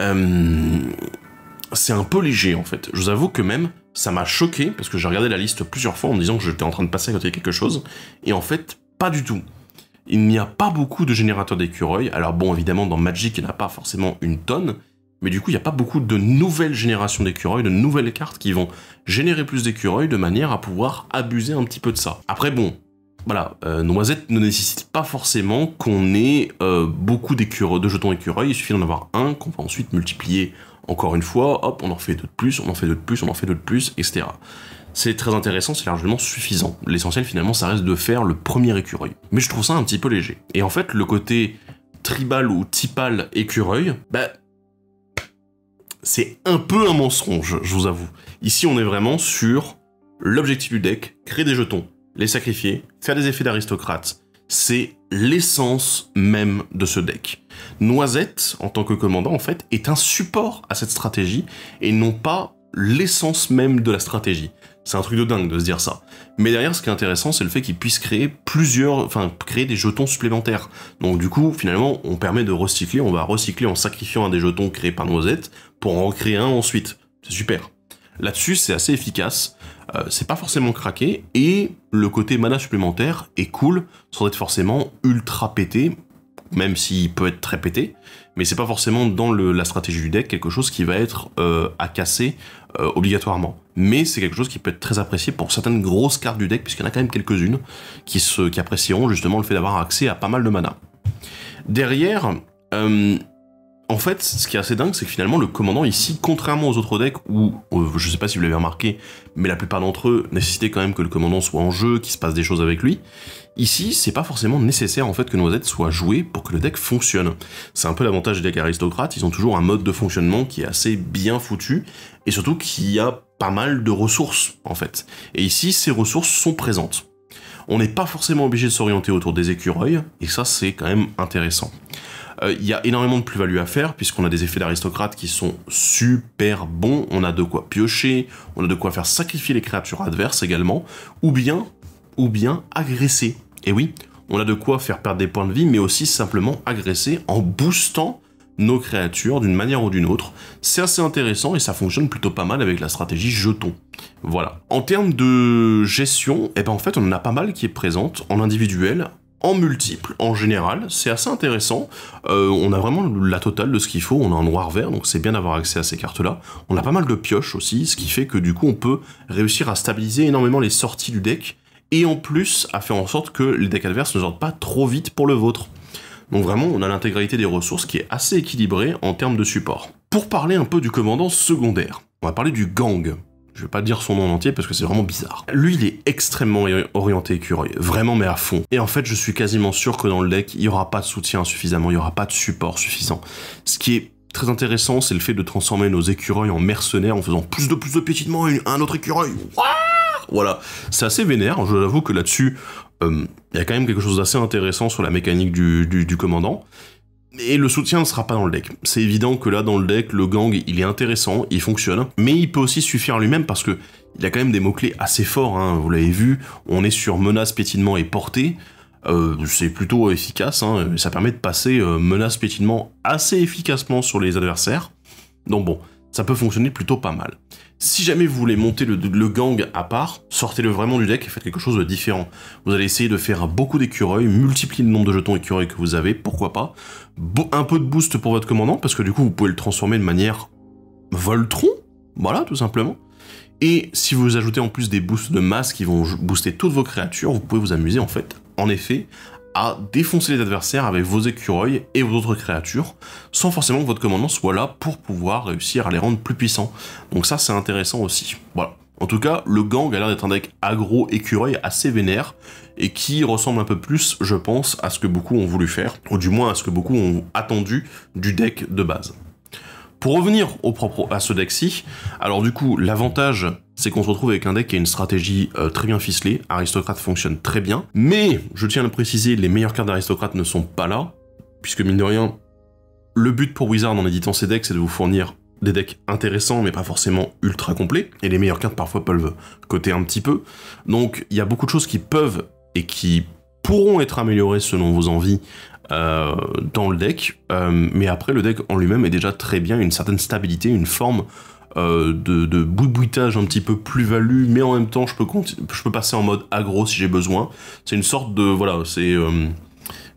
C'est un peu léger en fait. Je vous avoue que même, ça m'a choqué, parce que j'ai regardé la liste plusieurs fois en me disant que j'étais en train de passer à côté de quelque chose, et en fait, pas du tout. Il n'y a pas beaucoup de générateurs d'écureuils, alors bon, évidemment, dans Magic, il n'y en a pas forcément une tonne, mais du coup, il n'y a pas beaucoup de nouvelles générations d'écureuils, de nouvelles cartes qui vont générer plus d'écureuils de manière à pouvoir abuser un petit peu de ça. Après, bon... Voilà, Noisette ne nécessite pas forcément qu'on ait beaucoup de jetons écureuils, il suffit d'en avoir un qu'on va ensuite multiplier encore une fois, hop, on en fait 2 de plus, on en fait 2 de plus, on en fait 2 de plus, etc. C'est très intéressant, c'est largement suffisant. L'essentiel finalement, ça reste de faire le premier écureuil. Mais je trouve ça un petit peu léger. Et en fait, le côté tribal ou typal écureuil, bah, c'est un peu un mensonge, je vous avoue. Ici, on est vraiment sur l'objectif du deck, créer des jetons, les sacrifier, faire des effets d'aristocrate, c'est l'essence même de ce deck. Noisette, en tant que commandant, en fait, est un support à cette stratégie, et non pas l'essence même de la stratégie. C'est un truc de dingue de se dire ça. Mais derrière, ce qui est intéressant, c'est le fait qu'il puisse créer créer des jetons supplémentaires. Donc du coup, finalement, on permet de recycler, on va recycler en sacrifiant un des jetons créés par Noisette, pour en recréer un ensuite. C'est super. Là-dessus, c'est assez efficace, c'est pas forcément craqué, et le côté mana supplémentaire est cool, sans être forcément ultra pété, même s'il peut être très pété, mais c'est pas forcément dans la stratégie du deck quelque chose qui va être à casser obligatoirement. Mais c'est quelque chose qui peut être très apprécié pour certaines grosses cartes du deck, puisqu'il y en a quand même quelques-unes qui apprécieront justement le fait d'avoir accès à pas mal de mana. Derrière... en fait, ce qui est assez dingue, c'est que finalement, le commandant ici, contrairement aux autres decks où, je sais pas si vous l'avez remarqué, mais la plupart d'entre eux nécessitaient quand même que le commandant soit en jeu, qu'il se passe des choses avec lui, ici, c'est pas forcément nécessaire en fait que Noisette soit jouée pour que le deck fonctionne. C'est un peu l'avantage des decks aristocrates, ils ont toujours un mode de fonctionnement qui est assez bien foutu, et surtout qui a pas mal de ressources, en fait. Et ici, ces ressources sont présentes. On n'est pas forcément obligé de s'orienter autour des écureuils, et ça, c'est quand même intéressant. Il y a énormément de plus-value à faire, puisqu'on a des effets d'aristocrates qui sont super bons, on a de quoi piocher, on a de quoi faire sacrifier les créatures adverses également, ou bien agresser. Et oui, on a de quoi faire perdre des points de vie, mais aussi simplement agresser en boostant nos créatures d'une manière ou d'une autre. C'est assez intéressant et ça fonctionne plutôt pas mal avec la stratégie jeton. Voilà. En termes de gestion, eh ben en fait on en a pas mal qui est présente en individuel, en multiple, en général, c'est assez intéressant. On a vraiment la totale de ce qu'il faut, on a un noir-vert, donc c'est bien d'avoir accès à ces cartes-là. On a pas mal de pioches aussi, ce qui fait que du coup on peut réussir à stabiliser énormément les sorties du deck, et en plus à faire en sorte que les decks adverses ne sortent pas trop vite pour le vôtre. Donc vraiment, on a l'intégralité des ressources qui est assez équilibrée en termes de support. Pour parler un peu du commandant secondaire, on va parler du gang. Je vais pas dire son nom en entier parce que c'est vraiment bizarre. Lui, il est extrêmement orienté écureuil, vraiment mais à fond. Et en fait, je suis quasiment sûr que dans le deck, il n'y aura pas de soutien suffisamment, il n'y aura pas de support suffisant. Ce qui est très intéressant, c'est le fait de transformer nos écureuils en mercenaires en faisant plus de petites mains à un autre écureuil. Voilà, c'est assez vénère, je l'avoue que là-dessus, il y a quand même quelque chose d'assez intéressant sur la mécanique du commandant. Et le soutien ne sera pas dans le deck. C'est évident que là, dans le deck, le gang, il est intéressant, il fonctionne, mais il peut aussi suffire à lui-même parce que il a quand même des mots-clés assez forts, hein, vous l'avez vu, on est sur menace, pétinement et portée, c'est plutôt efficace, hein, ça permet de passer menace, pétinement assez efficacement sur les adversaires, donc bon, ça peut fonctionner plutôt pas mal. Si jamais vous voulez monter le gang à part, sortez-le vraiment du deck et faites quelque chose de différent. Vous allez essayer de faire beaucoup d'écureuils, multiplier le nombre de jetons écureuils que vous avez, pourquoi pas. Un peu de boost pour votre commandant, parce que du coup vous pouvez le transformer de manière Voltron, voilà, tout simplement. Et si vous ajoutez en plus des boosts de masse qui vont booster toutes vos créatures, vous pouvez vous amuser en fait, en effet, à défoncer les adversaires avec vos écureuils et vos autres créatures, sans forcément que votre commandant soit là pour pouvoir réussir à les rendre plus puissants. Donc ça, c'est intéressant aussi. Voilà. En tout cas, le gang a l'air d'être un deck agro-écureuil assez vénère, et qui ressemble un peu plus, je pense, à ce que beaucoup ont voulu faire, ou du moins à ce que beaucoup ont attendu du deck de base. Pour revenir à ce deck-ci, alors du coup, l'avantage, c'est qu'on se retrouve avec un deck qui a une stratégie très bien ficelée, aristocrate fonctionne très bien, mais, je tiens à le préciser, les meilleures cartes d'aristocrate ne sont pas là, puisque mine de rien, le but pour Wizard en éditant ces decks, c'est de vous fournir des decks intéressants, mais pas forcément ultra complets, et les meilleures cartes parfois peuvent coter un petit peu, donc il y a beaucoup de choses qui peuvent et qui pourront être améliorées selon vos envies, dans le deck, mais après le deck en lui-même est déjà très bien, une certaine stabilité, une forme de bout-bouitage un petit peu plus-value, mais en même temps je peux passer en mode aggro si j'ai besoin, c'est une sorte de, voilà, c'est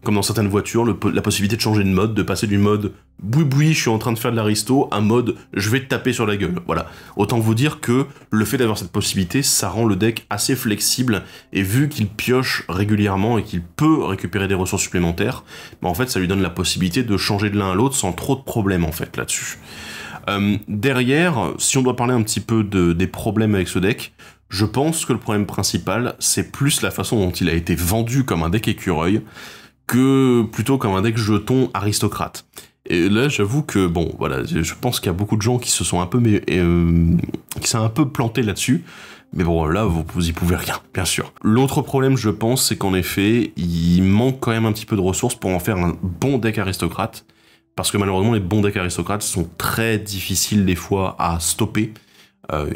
comme dans certaines voitures, la possibilité de changer de mode, de passer du mode boui-boui, je suis en train de faire de l'aristo, à mode je vais te taper sur la gueule, voilà. Autant vous dire que le fait d'avoir cette possibilité, ça rend le deck assez flexible, et vu qu'il pioche régulièrement et qu'il peut récupérer des ressources supplémentaires, bah en fait ça lui donne la possibilité de changer de l'un à l'autre sans trop de problèmes en fait là-dessus. Derrière, si on doit parler un petit peu des problèmes avec ce deck, je pense que le problème principal, c'est plus la façon dont il a été vendu comme un deck écureuil, que plutôt comme un deck jeton aristocrate. Et là, j'avoue que, bon, voilà, je pense qu'il y a beaucoup de gens qui se sont un peu, qui s'est un peu planté là-dessus, mais bon, là, vous y pouvez rien, bien sûr. L'autre problème, je pense, c'est qu'en effet, il manque quand même un petit peu de ressources pour en faire un bon deck aristocrate, parce que malheureusement, les bons decks aristocrates sont très difficiles, des fois, à stopper.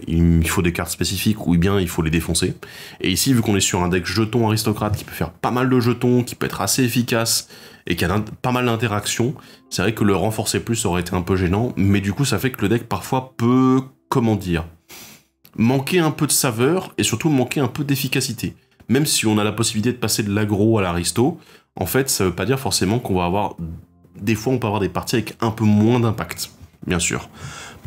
Il faut des cartes spécifiques ou bien il faut les défoncer. Et ici, vu qu'on est sur un deck jeton aristocrate qui peut faire pas mal de jetons, qui peut être assez efficace et qui a pas mal d'interactions, c'est vrai que le renforcer plus aurait été un peu gênant, mais du coup ça fait que le deck parfois peut, comment dire, manquer un peu de saveur et surtout manquer un peu d'efficacité. Même si on a la possibilité de passer de l'aggro à l'aristo, en fait ça veut pas dire forcément qu'on va avoir... Des fois on peut avoir des parties avec un peu moins d'impact, bien sûr.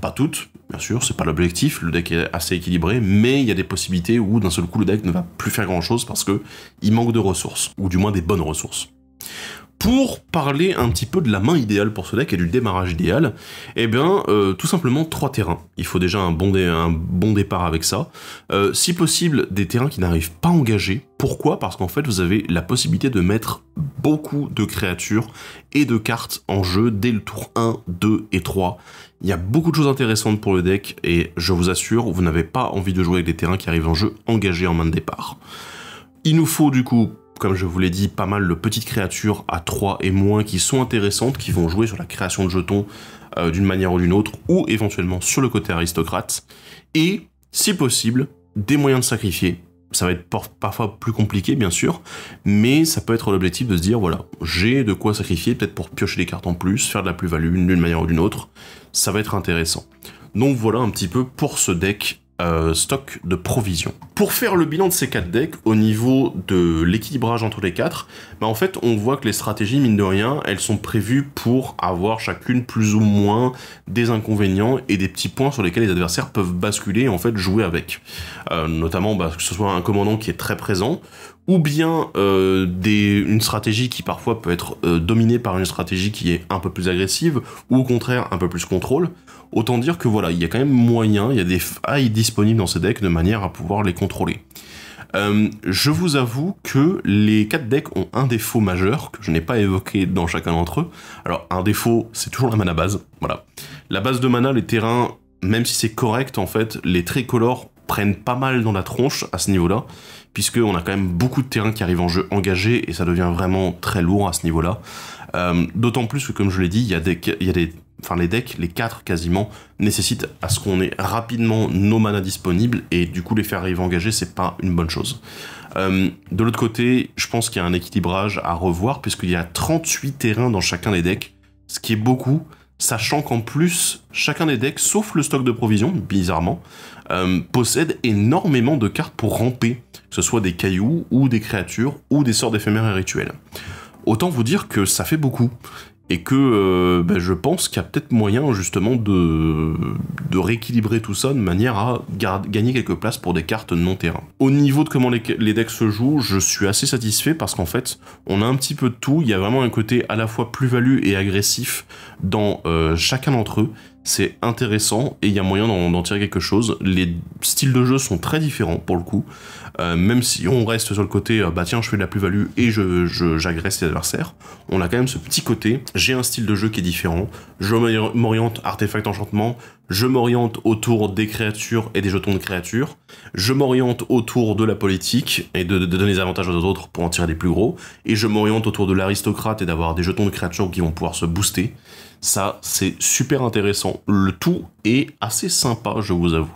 Pas toutes, bien sûr, c'est pas l'objectif, le deck est assez équilibré, mais il y a des possibilités où d'un seul coup le deck ne va plus faire grand chose parce que il manque de ressources, ou du moins des bonnes ressources. pour parler un petit peu de la main idéale pour ce deck et du démarrage idéal, eh bien, tout simplement 3 terrains. Il faut déjà un bon départ avec ça. Si possible, des terrains qui n'arrivent pas à engager. Pourquoi? Parce qu'en fait, vous avez la possibilité de mettre beaucoup de créatures et de cartes en jeu dès le tour 1, 2 et 3. Il y a beaucoup de choses intéressantes pour le deck et je vous assure, vous n'avez pas envie de jouer avec des terrains qui arrivent en jeu engagés en main de départ. Il nous faut du coup, comme je vous l'ai dit, pas mal de petites créatures à 3 et moins qui sont intéressantes, qui vont jouer sur la création de jetons d'une manière ou d'une autre, ou éventuellement sur le côté aristocrate. Et, si possible, des moyens de sacrifier. Ça va être parfois plus compliqué, bien sûr, mais ça peut être l'objectif de se dire, voilà, j'ai de quoi sacrifier, peut-être pour piocher des cartes en plus, faire de la plus-value d'une manière ou d'une autre, ça va être intéressant. Donc voilà un petit peu pour ce deck stock de provisions. Pour faire le bilan de ces 4 decks, au niveau de l'équilibrage entre les 4, bah en fait on voit que les stratégies, mine de rien, elles sont prévues pour avoir chacune plus ou moins des inconvénients et des petits points sur lesquels les adversaires peuvent basculer et en fait jouer avec. Notamment que ce soit un commandant qui est très présent, ou bien une stratégie qui parfois peut être dominée par une stratégie qui est un peu plus agressive, ou au contraire un peu plus contrôle. Autant dire que voilà, il y a quand même moyen, il y a des failles disponibles dans ces decks de manière à pouvoir les contrôler. Je vous avoue que les 4 decks ont un défaut majeur, que je n'ai pas évoqué dans chacun d'entre eux. Alors un défaut, c'est toujours la mana base, voilà. La base de mana, les terrains, même si c'est correct en fait, les tricolores prennent pas mal dans la tronche à ce niveau-là, puisqu'on a quand même beaucoup de terrains qui arrivent en jeu engagés, et ça devient vraiment très lourd à ce niveau-là. D'autant plus que, comme je l'ai dit, les decks, les 4 quasiment, nécessitent à ce qu'on ait rapidement nos manas disponibles, et du coup les faire arriver engagés, c'est pas une bonne chose. De l'autre côté, je pense qu'il y a un équilibrage à revoir, puisqu'il y a 38 terrains dans chacun des decks, ce qui est beaucoup, sachant qu'en plus, chacun des decks, sauf le stock de provisions, bizarrement, possède énormément de cartes pour ramper, que ce soit des cailloux, ou des créatures, ou des sorts d'éphémères et rituels. Autant vous dire que ça fait beaucoup, et que je pense qu'il y a peut-être moyen justement de rééquilibrer tout ça de manière à gagner quelques places pour des cartes non-terrain. Au niveau de comment les decks se jouent, je suis assez satisfait parce qu'en fait, on a un petit peu de tout, il y a vraiment un côté à la fois plus-value et agressif dans chacun d'entre eux, c'est intéressant et il y a moyen d'en tirer quelque chose. Les styles de jeu sont très différents pour le coup, même si on reste sur le côté bah tiens je fais de la plus-value et j'agresse les adversaires, on a quand même ce petit côté, j'ai un style de jeu qui est différent, je m'oriente artefact enchantement, je m'oriente autour des créatures et des jetons de créatures, je m'oriente autour de la politique et de donner des avantages aux autres pour en tirer des plus gros, et je m'oriente autour de l'aristocrate et d'avoir des jetons de créatures qui vont pouvoir se booster. Ça, c'est super intéressant. Le tout est assez sympa, je vous avoue.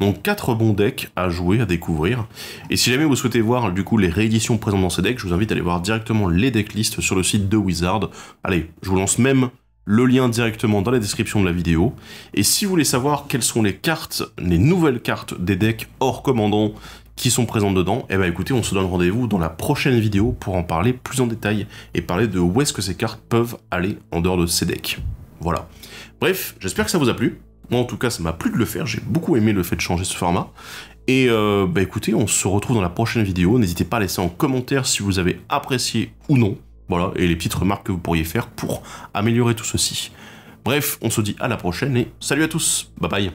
Donc 4 bons decks à jouer, à découvrir. Et si jamais vous souhaitez voir du coup les rééditions présentes dans ces decks, je vous invite à aller voir directement les decklists sur le site de Wizard. Allez, je vous lance même le lien directement dans la description de la vidéo. Et si vous voulez savoir quelles sont les cartes, les nouvelles cartes des decks hors commandant qui sont présentes dedans, et bah écoutez, on se donne rendez-vous dans la prochaine vidéo pour en parler plus en détail et parler de où est-ce que ces cartes peuvent aller en dehors de ces decks. Voilà. Bref, j'espère que ça vous a plu. Moi en tout cas, ça m'a plu de le faire, j'ai beaucoup aimé le fait de changer ce format. Et bah écoutez, on se retrouve dans la prochaine vidéo. N'hésitez pas à laisser en commentaire si vous avez apprécié ou non. Voilà, et les petites remarques que vous pourriez faire pour améliorer tout ceci. Bref, on se dit à la prochaine et salut à tous. Bye bye.